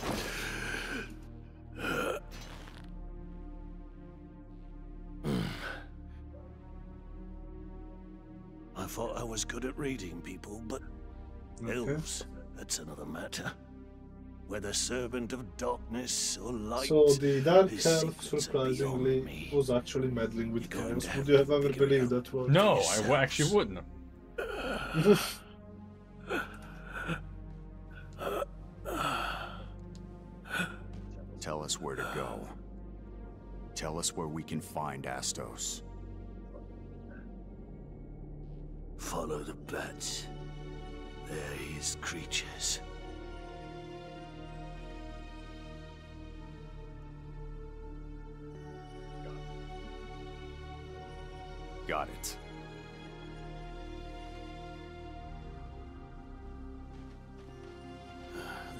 I thought I was good at reading people, but okay. Elves, that's another matter. Whether servant of darkness or light. So the Dark Elf, surprisingly, was actually meddling with Chaos. Would you have ever believed that was? No, yourselves. I actually wouldn't. Tell us where to go. Tell us where we can find Astos. Follow the bats. They're his creatures. Got it.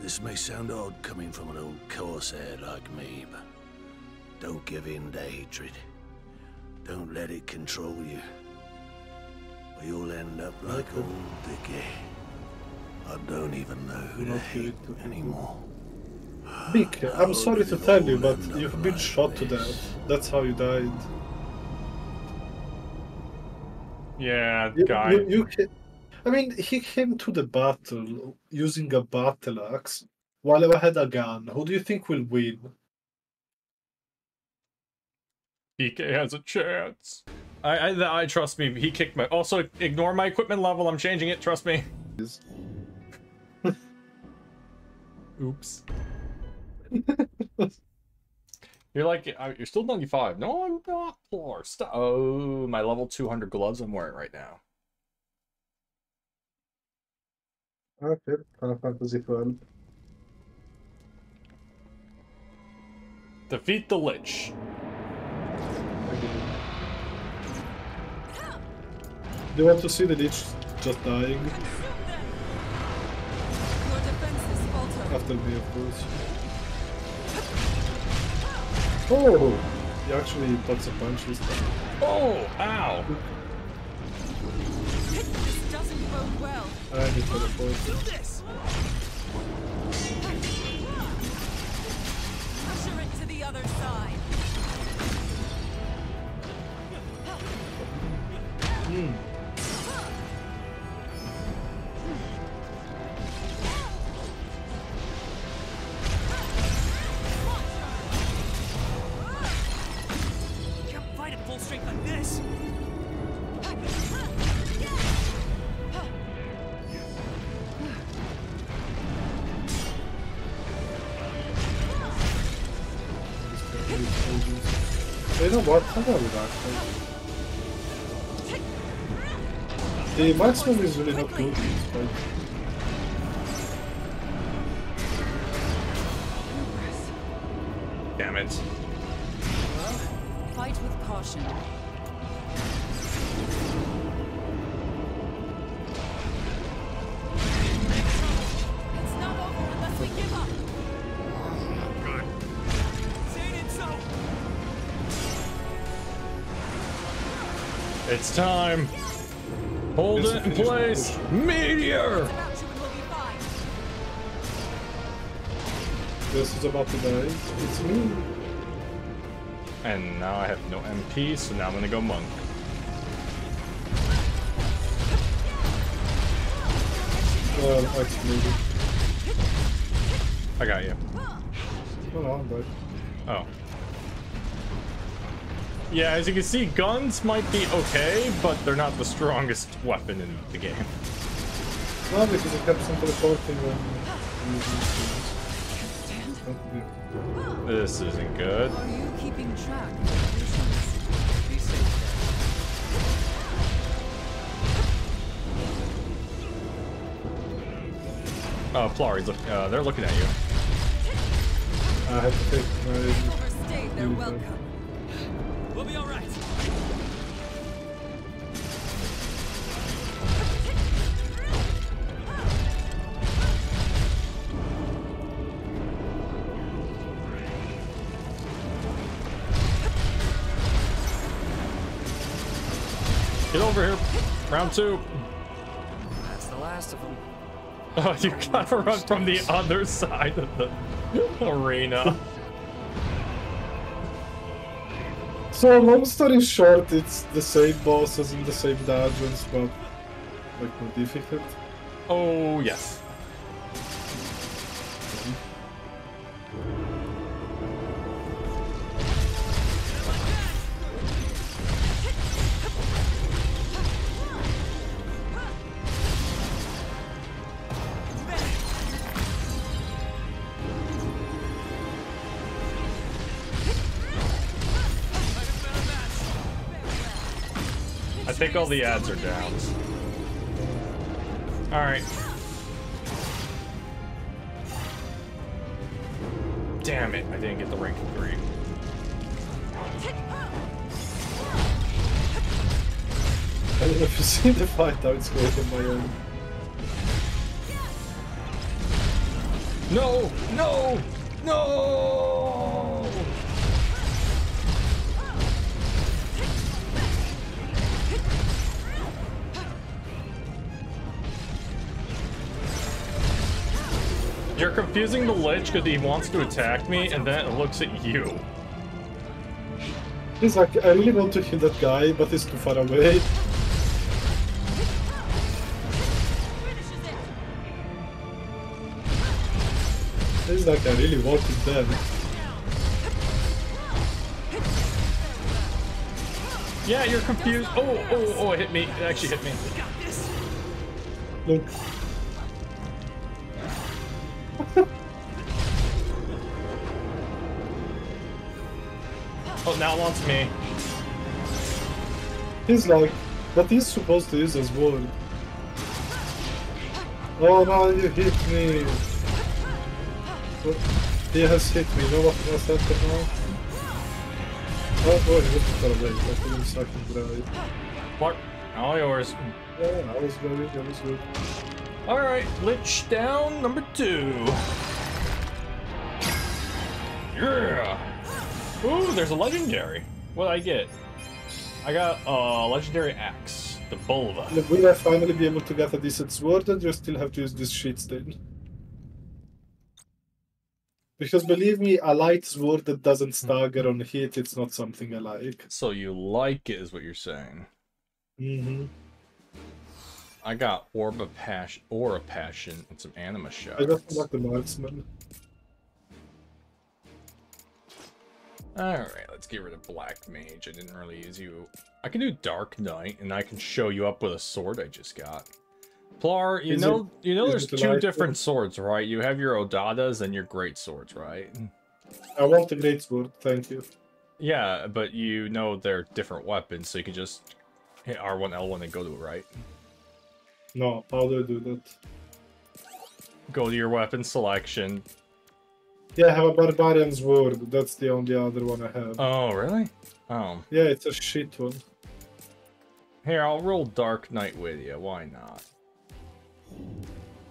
This may sound odd coming from an old corsair like me, but don't give in to hatred. Don't let it control you. Or you'll end up like okay. old Dickie. I don't even know who to hate anymore. Big, I'm sorry to tell you, but you've been shot to death. That's how you died. Yeah, guy. You, you, you can... I mean, he came to the battle using a battle axe while I had a gun. Who do you think will win? D K has a chance. I, I, I trust me. He kicked my. Also, ignore my equipment level. I'm changing it. Trust me. Oops. You're like, you're still monkey five. No, I'm not. Plar. Stop. Oh, my level two hundred gloves I'm wearing right now. Okay, Final Fantasy five. Defeat the Lich. Okay. Do you want to see the Lich just dying? After me, of course. Oh! He actually puts a punch this time. Oh! Ow! Well. I need to report this. Usher it to the other side. Mm. You can't fight at full strength like this. know what? I'm going with Dark Knight. The Marksman is really not good in this fight. Damn it. Well, fight with caution. It's time! Hold it in place! Meteor! This is about to die. It's me. And now I have no M P, so now I'm gonna go monk. Well, actually. I got you. Hold on, bud. Oh. Yeah, as you can see, guns might be okay, but they're not the strongest weapon in the game. Well, because it kept some teleporting when... This isn't good. Are you keeping track? Oh, Plar, he's look, uh, they're looking at you. I have to take my... Overstayed their welcome. We'll be all right. Get over here. Round two. That's the last of them. Oh, you gotta run from the other side of the arena. So long story short, it's the same bosses and the same dungeons, but like more difficult. Oh yes. I think all the ads are down. Alright. Damn it, I didn't get the rank three. I don't know if you see the fight how it's going on my own. No! No! No! You're confusing the Lich because he wants to attack me and then it looks at you. He's like, I really want to hit that guy, but he's too far away. He's like, I really want him dead. Yeah, you're confused. Oh, oh, oh, it hit me. It actually hit me. Look. Oh, now it wants me. He's like, but he's supposed to use his word. Oh no, you hit me. He has hit me, no one else has happened now. Oh boy, he was not away, I couldn't suck him dry. What? All yours. Yeah, I was good, I was good. Alright, Lich down number two. Yeah! Ooh, there's a legendary. What did I get? I got a uh, legendary axe, the Bulva. We will finally be able to get a decent sword, and you still have to use this shit stain. Because believe me, a light sword that doesn't stagger on hit, it's not something I like. So you like it, is what you're saying. Mm-hmm. I got Orb of Passion, Aura Passion, and some Anima Shell. I don't like the Marksman. Alright, let's get rid of Black Mage. I didn't really use you. I can do Dark Knight, and I can show you up with a sword I just got. Plar, you is know it, you know there's two different swords, right? You have your Odadas and your great swords, right? I want the great sword, thank you. Yeah, but you know they're different weapons, so you can just hit R one L one and go to it, right? No, how do I do that? Go to your weapon selection. Yeah, I have a Barbarian's Word. That's the only other one I have. Oh, really? Oh. Yeah, it's a shit one. Here, I'll roll Dark Knight with you. Why not?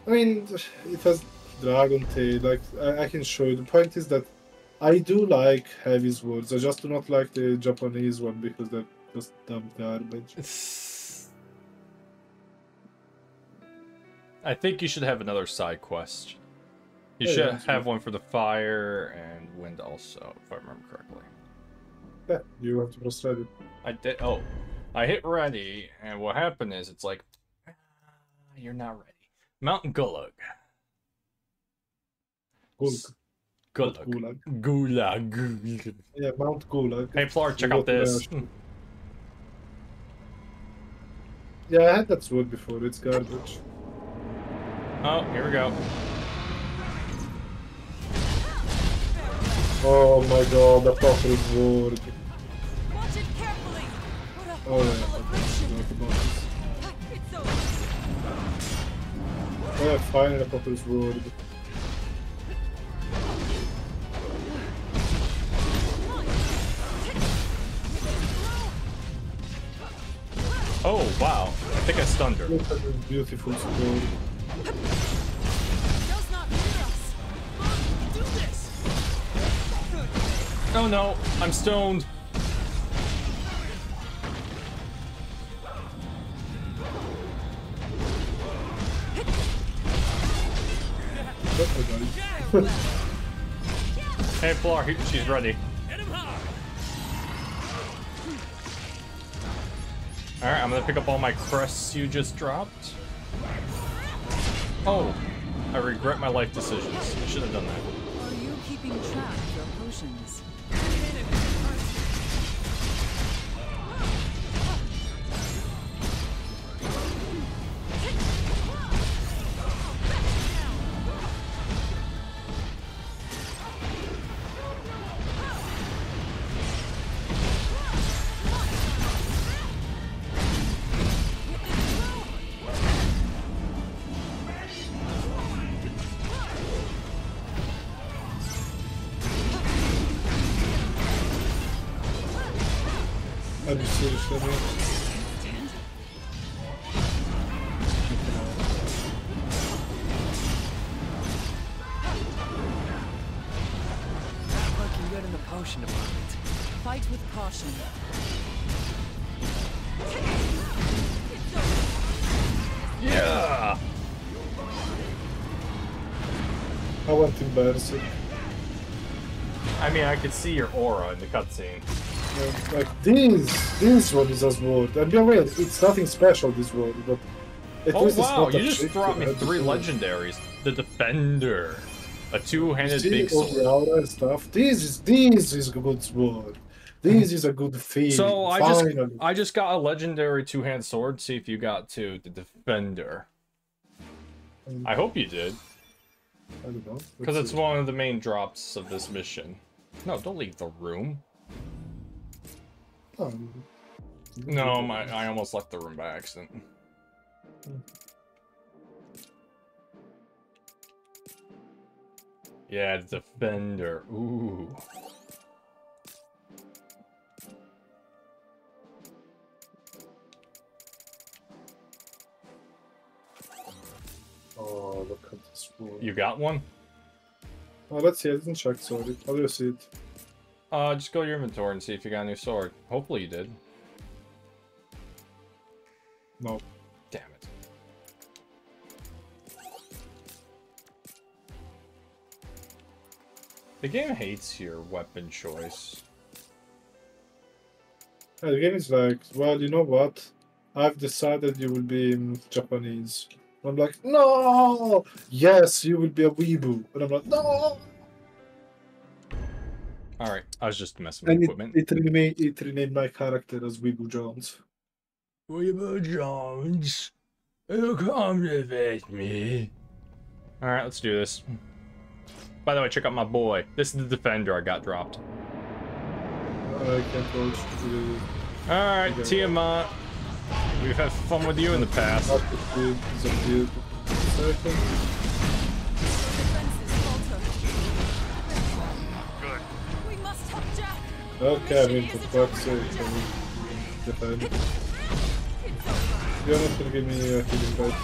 I mean, it has Dragon Tail. Like, I, I can show you. The point is that I do like heavy swords. I just do not like the Japanese one because they're just dumb garbage. I think you should have another side quest. You yeah, should yeah, have right. one for the fire and wind also, if I remember correctly. Yeah, you have to press ready. I did. Oh, I hit ready, and what happened is it's like, ah, you're not ready. Mount Gulag. Gulag. Gulag. Gulag. Gulag. Yeah, Mount Gulag. Hey, Plar, check out this. Yeah, I had that sword before. It's garbage. Oh, here we go. Oh my god, the fucking sword. Watch it carefully. Oh yeah, oh yeah, finally a proper sword. Oh wow, I think I stunned her. Look at this beautiful sword. Oh no, I'm stoned. Hey, Plar, she's ready. Alright, I'm gonna pick up all my crests you just dropped. Oh, I regret my life decisions. I should have done that. Are you keeping track of your potions? I mean, I could see your aura in the cutscene. Yeah, like this, this one is a sword. And you're right, it's nothing special. This sword, but at oh least wow, it's not you a just brought me three legendaries: the Defender, a two-handed big sword. The aura and stuff. This is this is a good sword. This is a good feat. So I Finally. just I just got a legendary two-hand sword. See if you got to the Defender. Um, I hope you did. I don't know. Because it's see. one of the main drops of this mission. No, don't leave the room. Um, no, my I almost left the room by accident. Yeah, Defender. Ooh. Oh, look at this sword. You got one? Oh, let's see. I didn't check, sorry. How do you see it? Uh, just go to your inventory and see if you got a new sword. Hopefully you did. No. Damn it. The game hates your weapon choice. Yeah, the game is like, well, you know what? I've decided you will be in Japanese. I'm like, no! Yes, you will be a weeboo. And I'm like, no! Alright, I was just messing with and equipment. It, it, renamed, it renamed my character as Weeboo Jones. Weeboo Jones, you come to visit me. Alright, let's do this. By the way, check out my boy. This is the Defender I got dropped. I can't launch the... Alright, okay. Tiamat. We've had fun with you in the past. Okay, I mean, for fuck's sake, I mean, defend. You're not gonna give me a healing bite.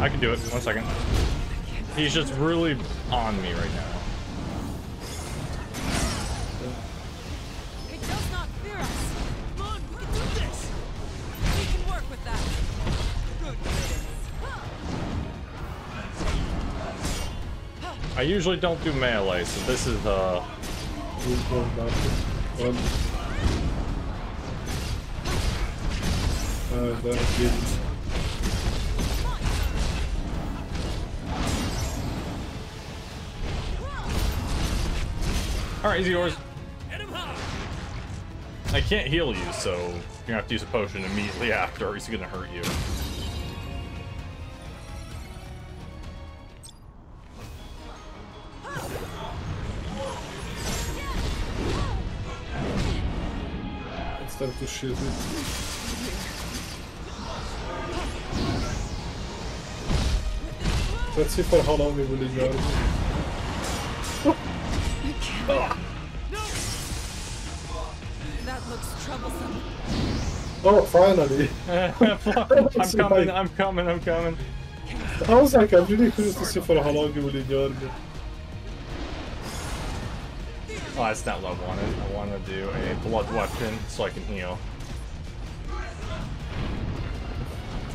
I can do it, one second. He's just really on me right now. It does not fear us. Come on, we can do this. We can work with that. Good. I usually don't do melee, so this is uh. One. Uh, that's good. Alright, he's yours. I can't heal you, so you're gonna have to use a potion immediately after, or he's gonna hurt you. Start to shoot it. Let's see for how long we will enjoy it. That looks troublesome. Oh, finally! I'm coming, I'm coming, I'm coming. I was like, I'm really curious to see for how long you will enjoy it. Oh, that's not what I wanted. I want to do a blood weapon so I can heal.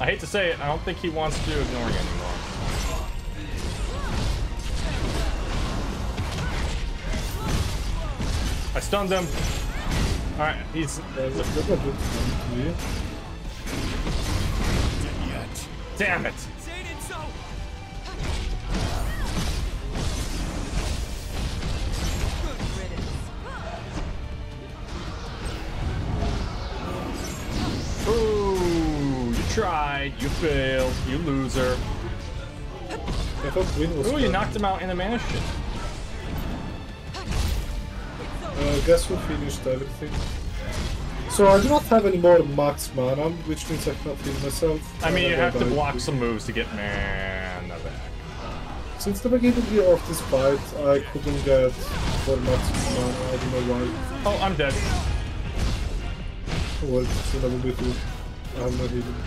I hate to say it, I don't think he wants to do ignoring anymore. I stunned him. All right, he's. Damn it! Ooh, you tried, you failed, you loser. Ooh, you knocked him out in a mana shit. I guess we finished everything. So I do not have any more max mana, which means I cannot heal myself. I mean, you have to block some moves to get mana back. Since the beginning of this fight, I couldn't get more max mana, I don't know why. Oh, I'm dead. Well, it's a level two. I'm not healing.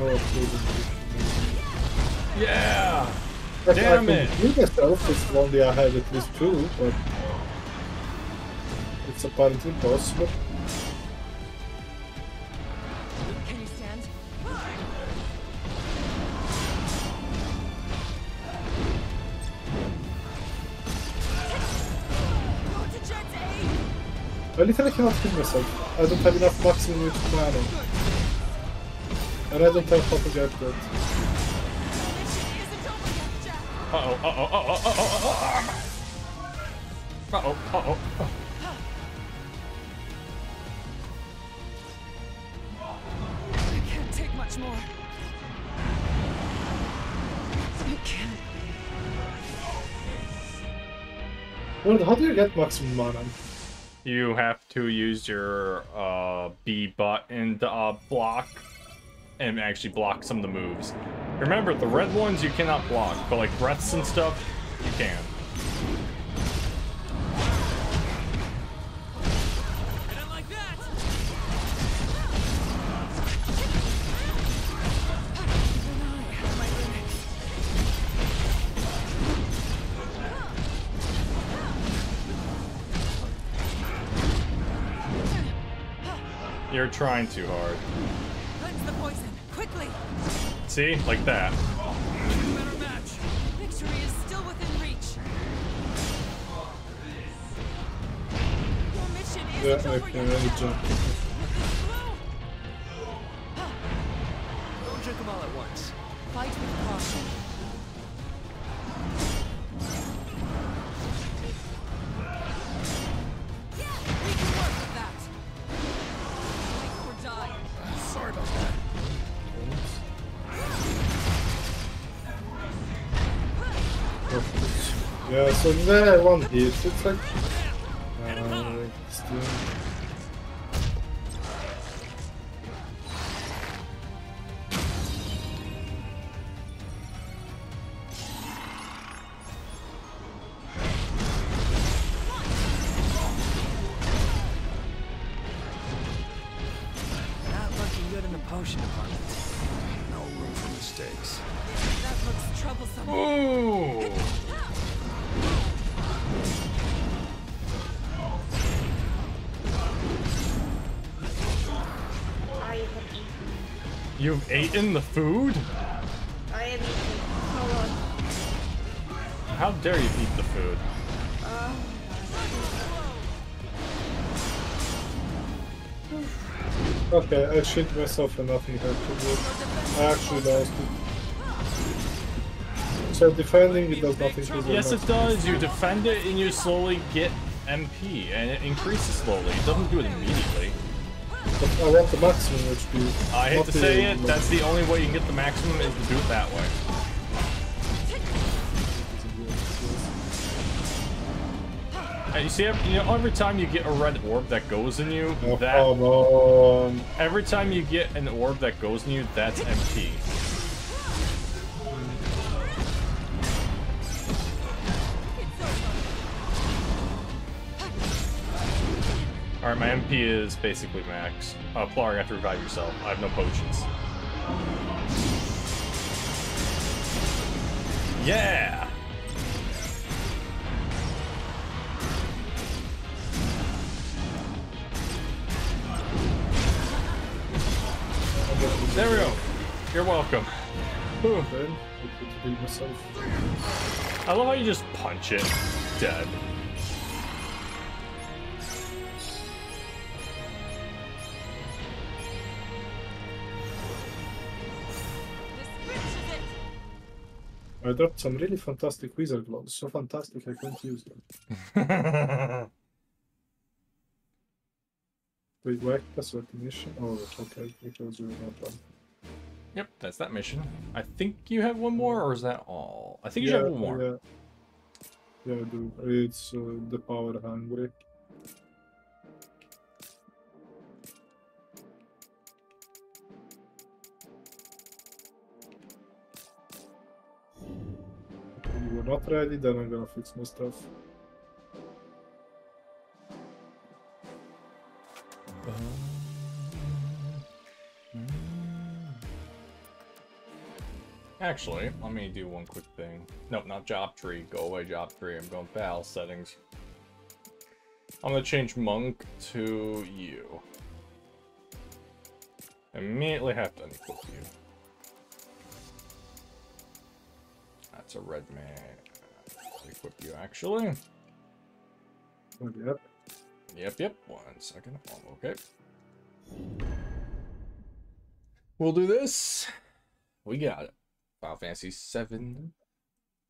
Oh, yeah! But damn it! I can heal myself, it's only I have at least two, but it's apparently impossible. Can you stand? I literally cannot heal myself. I don't have enough maximum with mana. And I don't have how to get that. Uh oh, uh oh, uh oh, uh oh, uh oh, uh oh, uh oh, uh oh. You can't take much more. You can't. Well, how do you get maximum mana? You have to use your uh, B button to uh, block and actually block some of the moves. Remember, the red ones you cannot block, but like breaths and stuff, you can. You're trying too hard. See? Like that. Better match. Victory is still within reach. Your mission is yeah, over okay, your head. Jump. Don't drink them all at once. Fight with caution. Yeah, we can work with that. I think we're dying. Sorry about that. Uh, so there one hit, it's like... Uh, still... You've eaten the food? I am eating. Hold on. How dare you eat the food? Uh, okay, I shit myself and nothing had to do. I actually lost it. So defending it does nothing to do. Yes, it does. You defend it and you slowly get M P, and it increases slowly. It doesn't do it immediately. But I want the maximum H P. I hate to say it, that's the only way you can get the maximum is to do it that way. And you see, every, you know, every time you get a red orb that goes in you, oh, that come on. every time you get an orb that goes in you, that's M P. Alright, my M P is basically max. Uh, Plar, you have to revive yourself. I have no potions. Yeah! There we go. You're welcome. I love how you just punch it. Dead. I dropped some really fantastic wizard gloves, so fantastic I can't use them. Wait, whack, that's what the mission? Oh, okay, because you're not done. Yep, that's that mission. I think you have one more, or is that all? I think you yeah, have one more. Yeah, yeah I do. It's uh, the power hungry. We're not ready, then I'm gonna fix my stuff. Actually, let me do one quick thing. Nope, not job tree. Go away, job tree. I'm going battle settings. I'm gonna change monk to you. Immediately have to unequip you. That's a red man. I'll equip you actually. Yep. Yep, yep. One second. Oh, okay. We'll do this. We got it. Final Fantasy seven.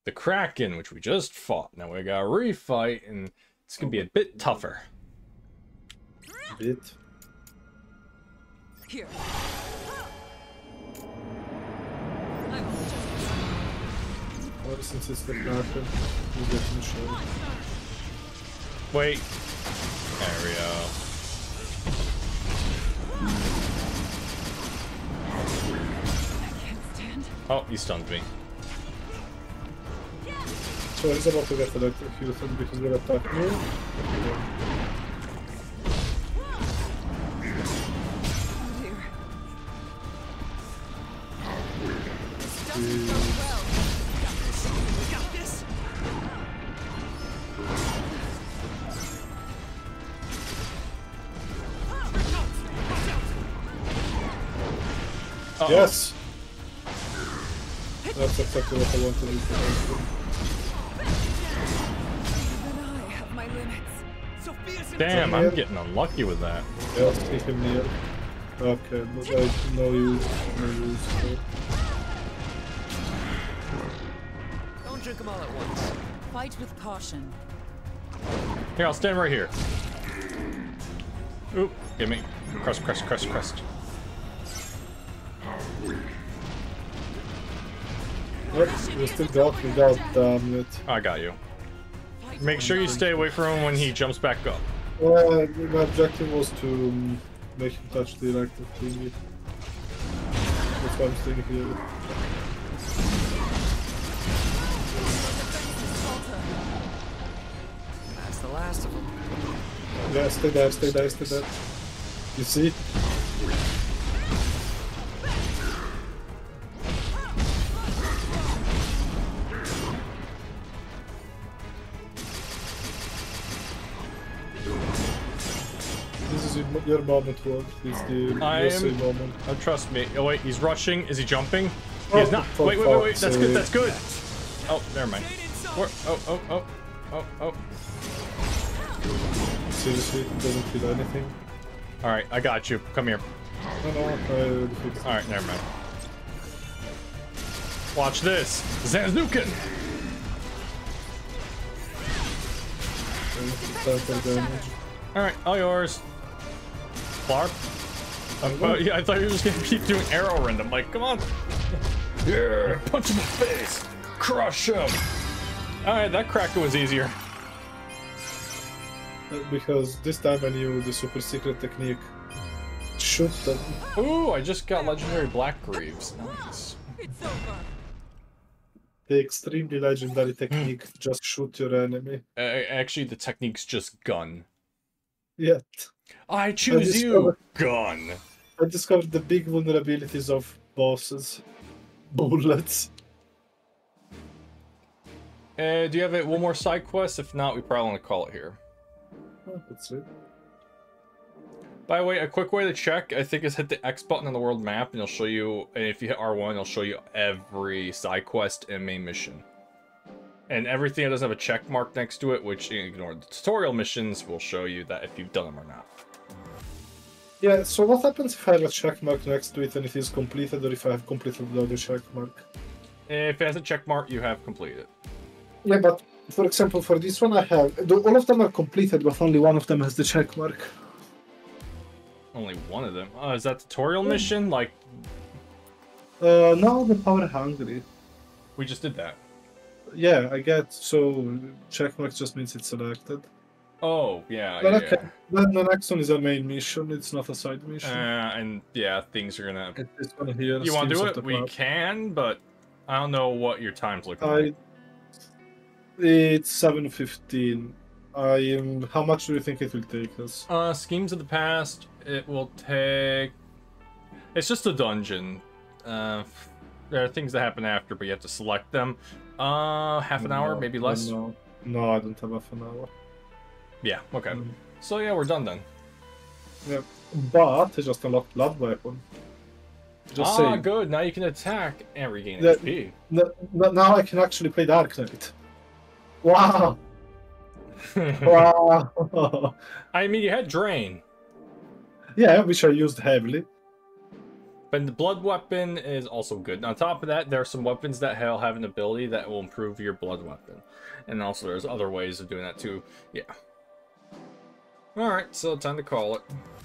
The Kraken, which we just fought. Now we got a refight, and it's going to be a bit tougher. A bit. Here. Since it's the Kraken, we get in shell. Wait. There we go. Oh, he stunned me. So he's about to get electrocuted because they're attacking me. Okay. Uh-oh. Yes! That's exactly what I want to do for everything. Damn, I'm getting unlucky with that. Yes, take him near. Okay, but I no use, no use. Don't drink them all at once. Fight with caution. Here, I'll stand right here. Oop, give me. Crest, crest, crest, crest. What? You're still got me, god damn it. I got you. Make sure you stay away from him when he jumps back up. Well, my objective was to make him touch the electric thingy. That's why I'm staying here. That's the last of them. Yeah, stay there, stay there, stay there. You see? Your moment was the I'm, moment. Uh, trust me. Oh wait, he's rushing. Is he jumping? Oh, he is not. Wait, wait, wait, wait. That's good. That's good. Oh, never mind. We're, oh, oh, oh, oh, oh. Seriously, it doesn't feel anything. All right, I got you. Come here. No, no, uh, all right, never mind. Watch this, Zantetsuken. All right, all yours. Plar? Uh, yeah, I thought you were just gonna keep doing arrow random. Like, come on! Yeah! Punch in the face! Crush him! Alright, that Kraken was easier. Because this time I knew the super secret technique. Shoot them. Ooh, I just got legendary Black Greaves. Nice. It's over. The extremely legendary technique, just shoot your enemy. Uh, actually, the technique's just gun. Yeah. I choose I you, gun. I discovered the big vulnerabilities of bosses. Bullets. Uh, do you have it? One more side quest? If not, we probably want to call it here. Oh, that's it. By the way, a quick way to check, I think, is hit the X button on the world map, and it'll show you. And if you hit R one, it'll show you every side quest and main mission. And everything that doesn't have a check mark next to it, which ignore the tutorial missions, will show you that if you've done them or not. Yeah, so what happens if I have a check mark next to it and it is completed, or if I have completed without a check mark? If it has a check mark, you have completed. Yeah, but for example, for this one I have... All of them are completed, but only one of them has the check mark. Only one of them? Oh, is that tutorial mm. mission? Like... Uh, no, the Power Hungry. We just did that. Yeah, I get so checkmark just means it's selected. Oh yeah. But yeah, okay. Yeah. Then the next one is a main mission. It's not a side mission. Uh, and yeah, things are gonna. It's gonna hear you want to do it? We map. Can, but I don't know what your time's looking I... like. It's seven fifteen. I am. How much do you think it will take us? Uh, Schemes of the Past. It will take. It's just a dungeon. Uh, there are things that happen after, but you have to select them. Uh, half an no, hour, maybe less? No, no, I don't have half an hour. Yeah, okay. Mm. So yeah, we're done then. Yeah, but I just unlocked Blood Weapon. Just ah, saying. Good, now you can attack and regain the, H P. The, the, now I can actually play Dark Knight. Wow! Wow! I mean, you had Drain. Yeah, which I used heavily. But the Blood Weapon is also good. And on top of that, there are some weapons that have an ability that will improve your Blood Weapon. And also there's other ways of doing that too. Yeah. Alright, so time to call it.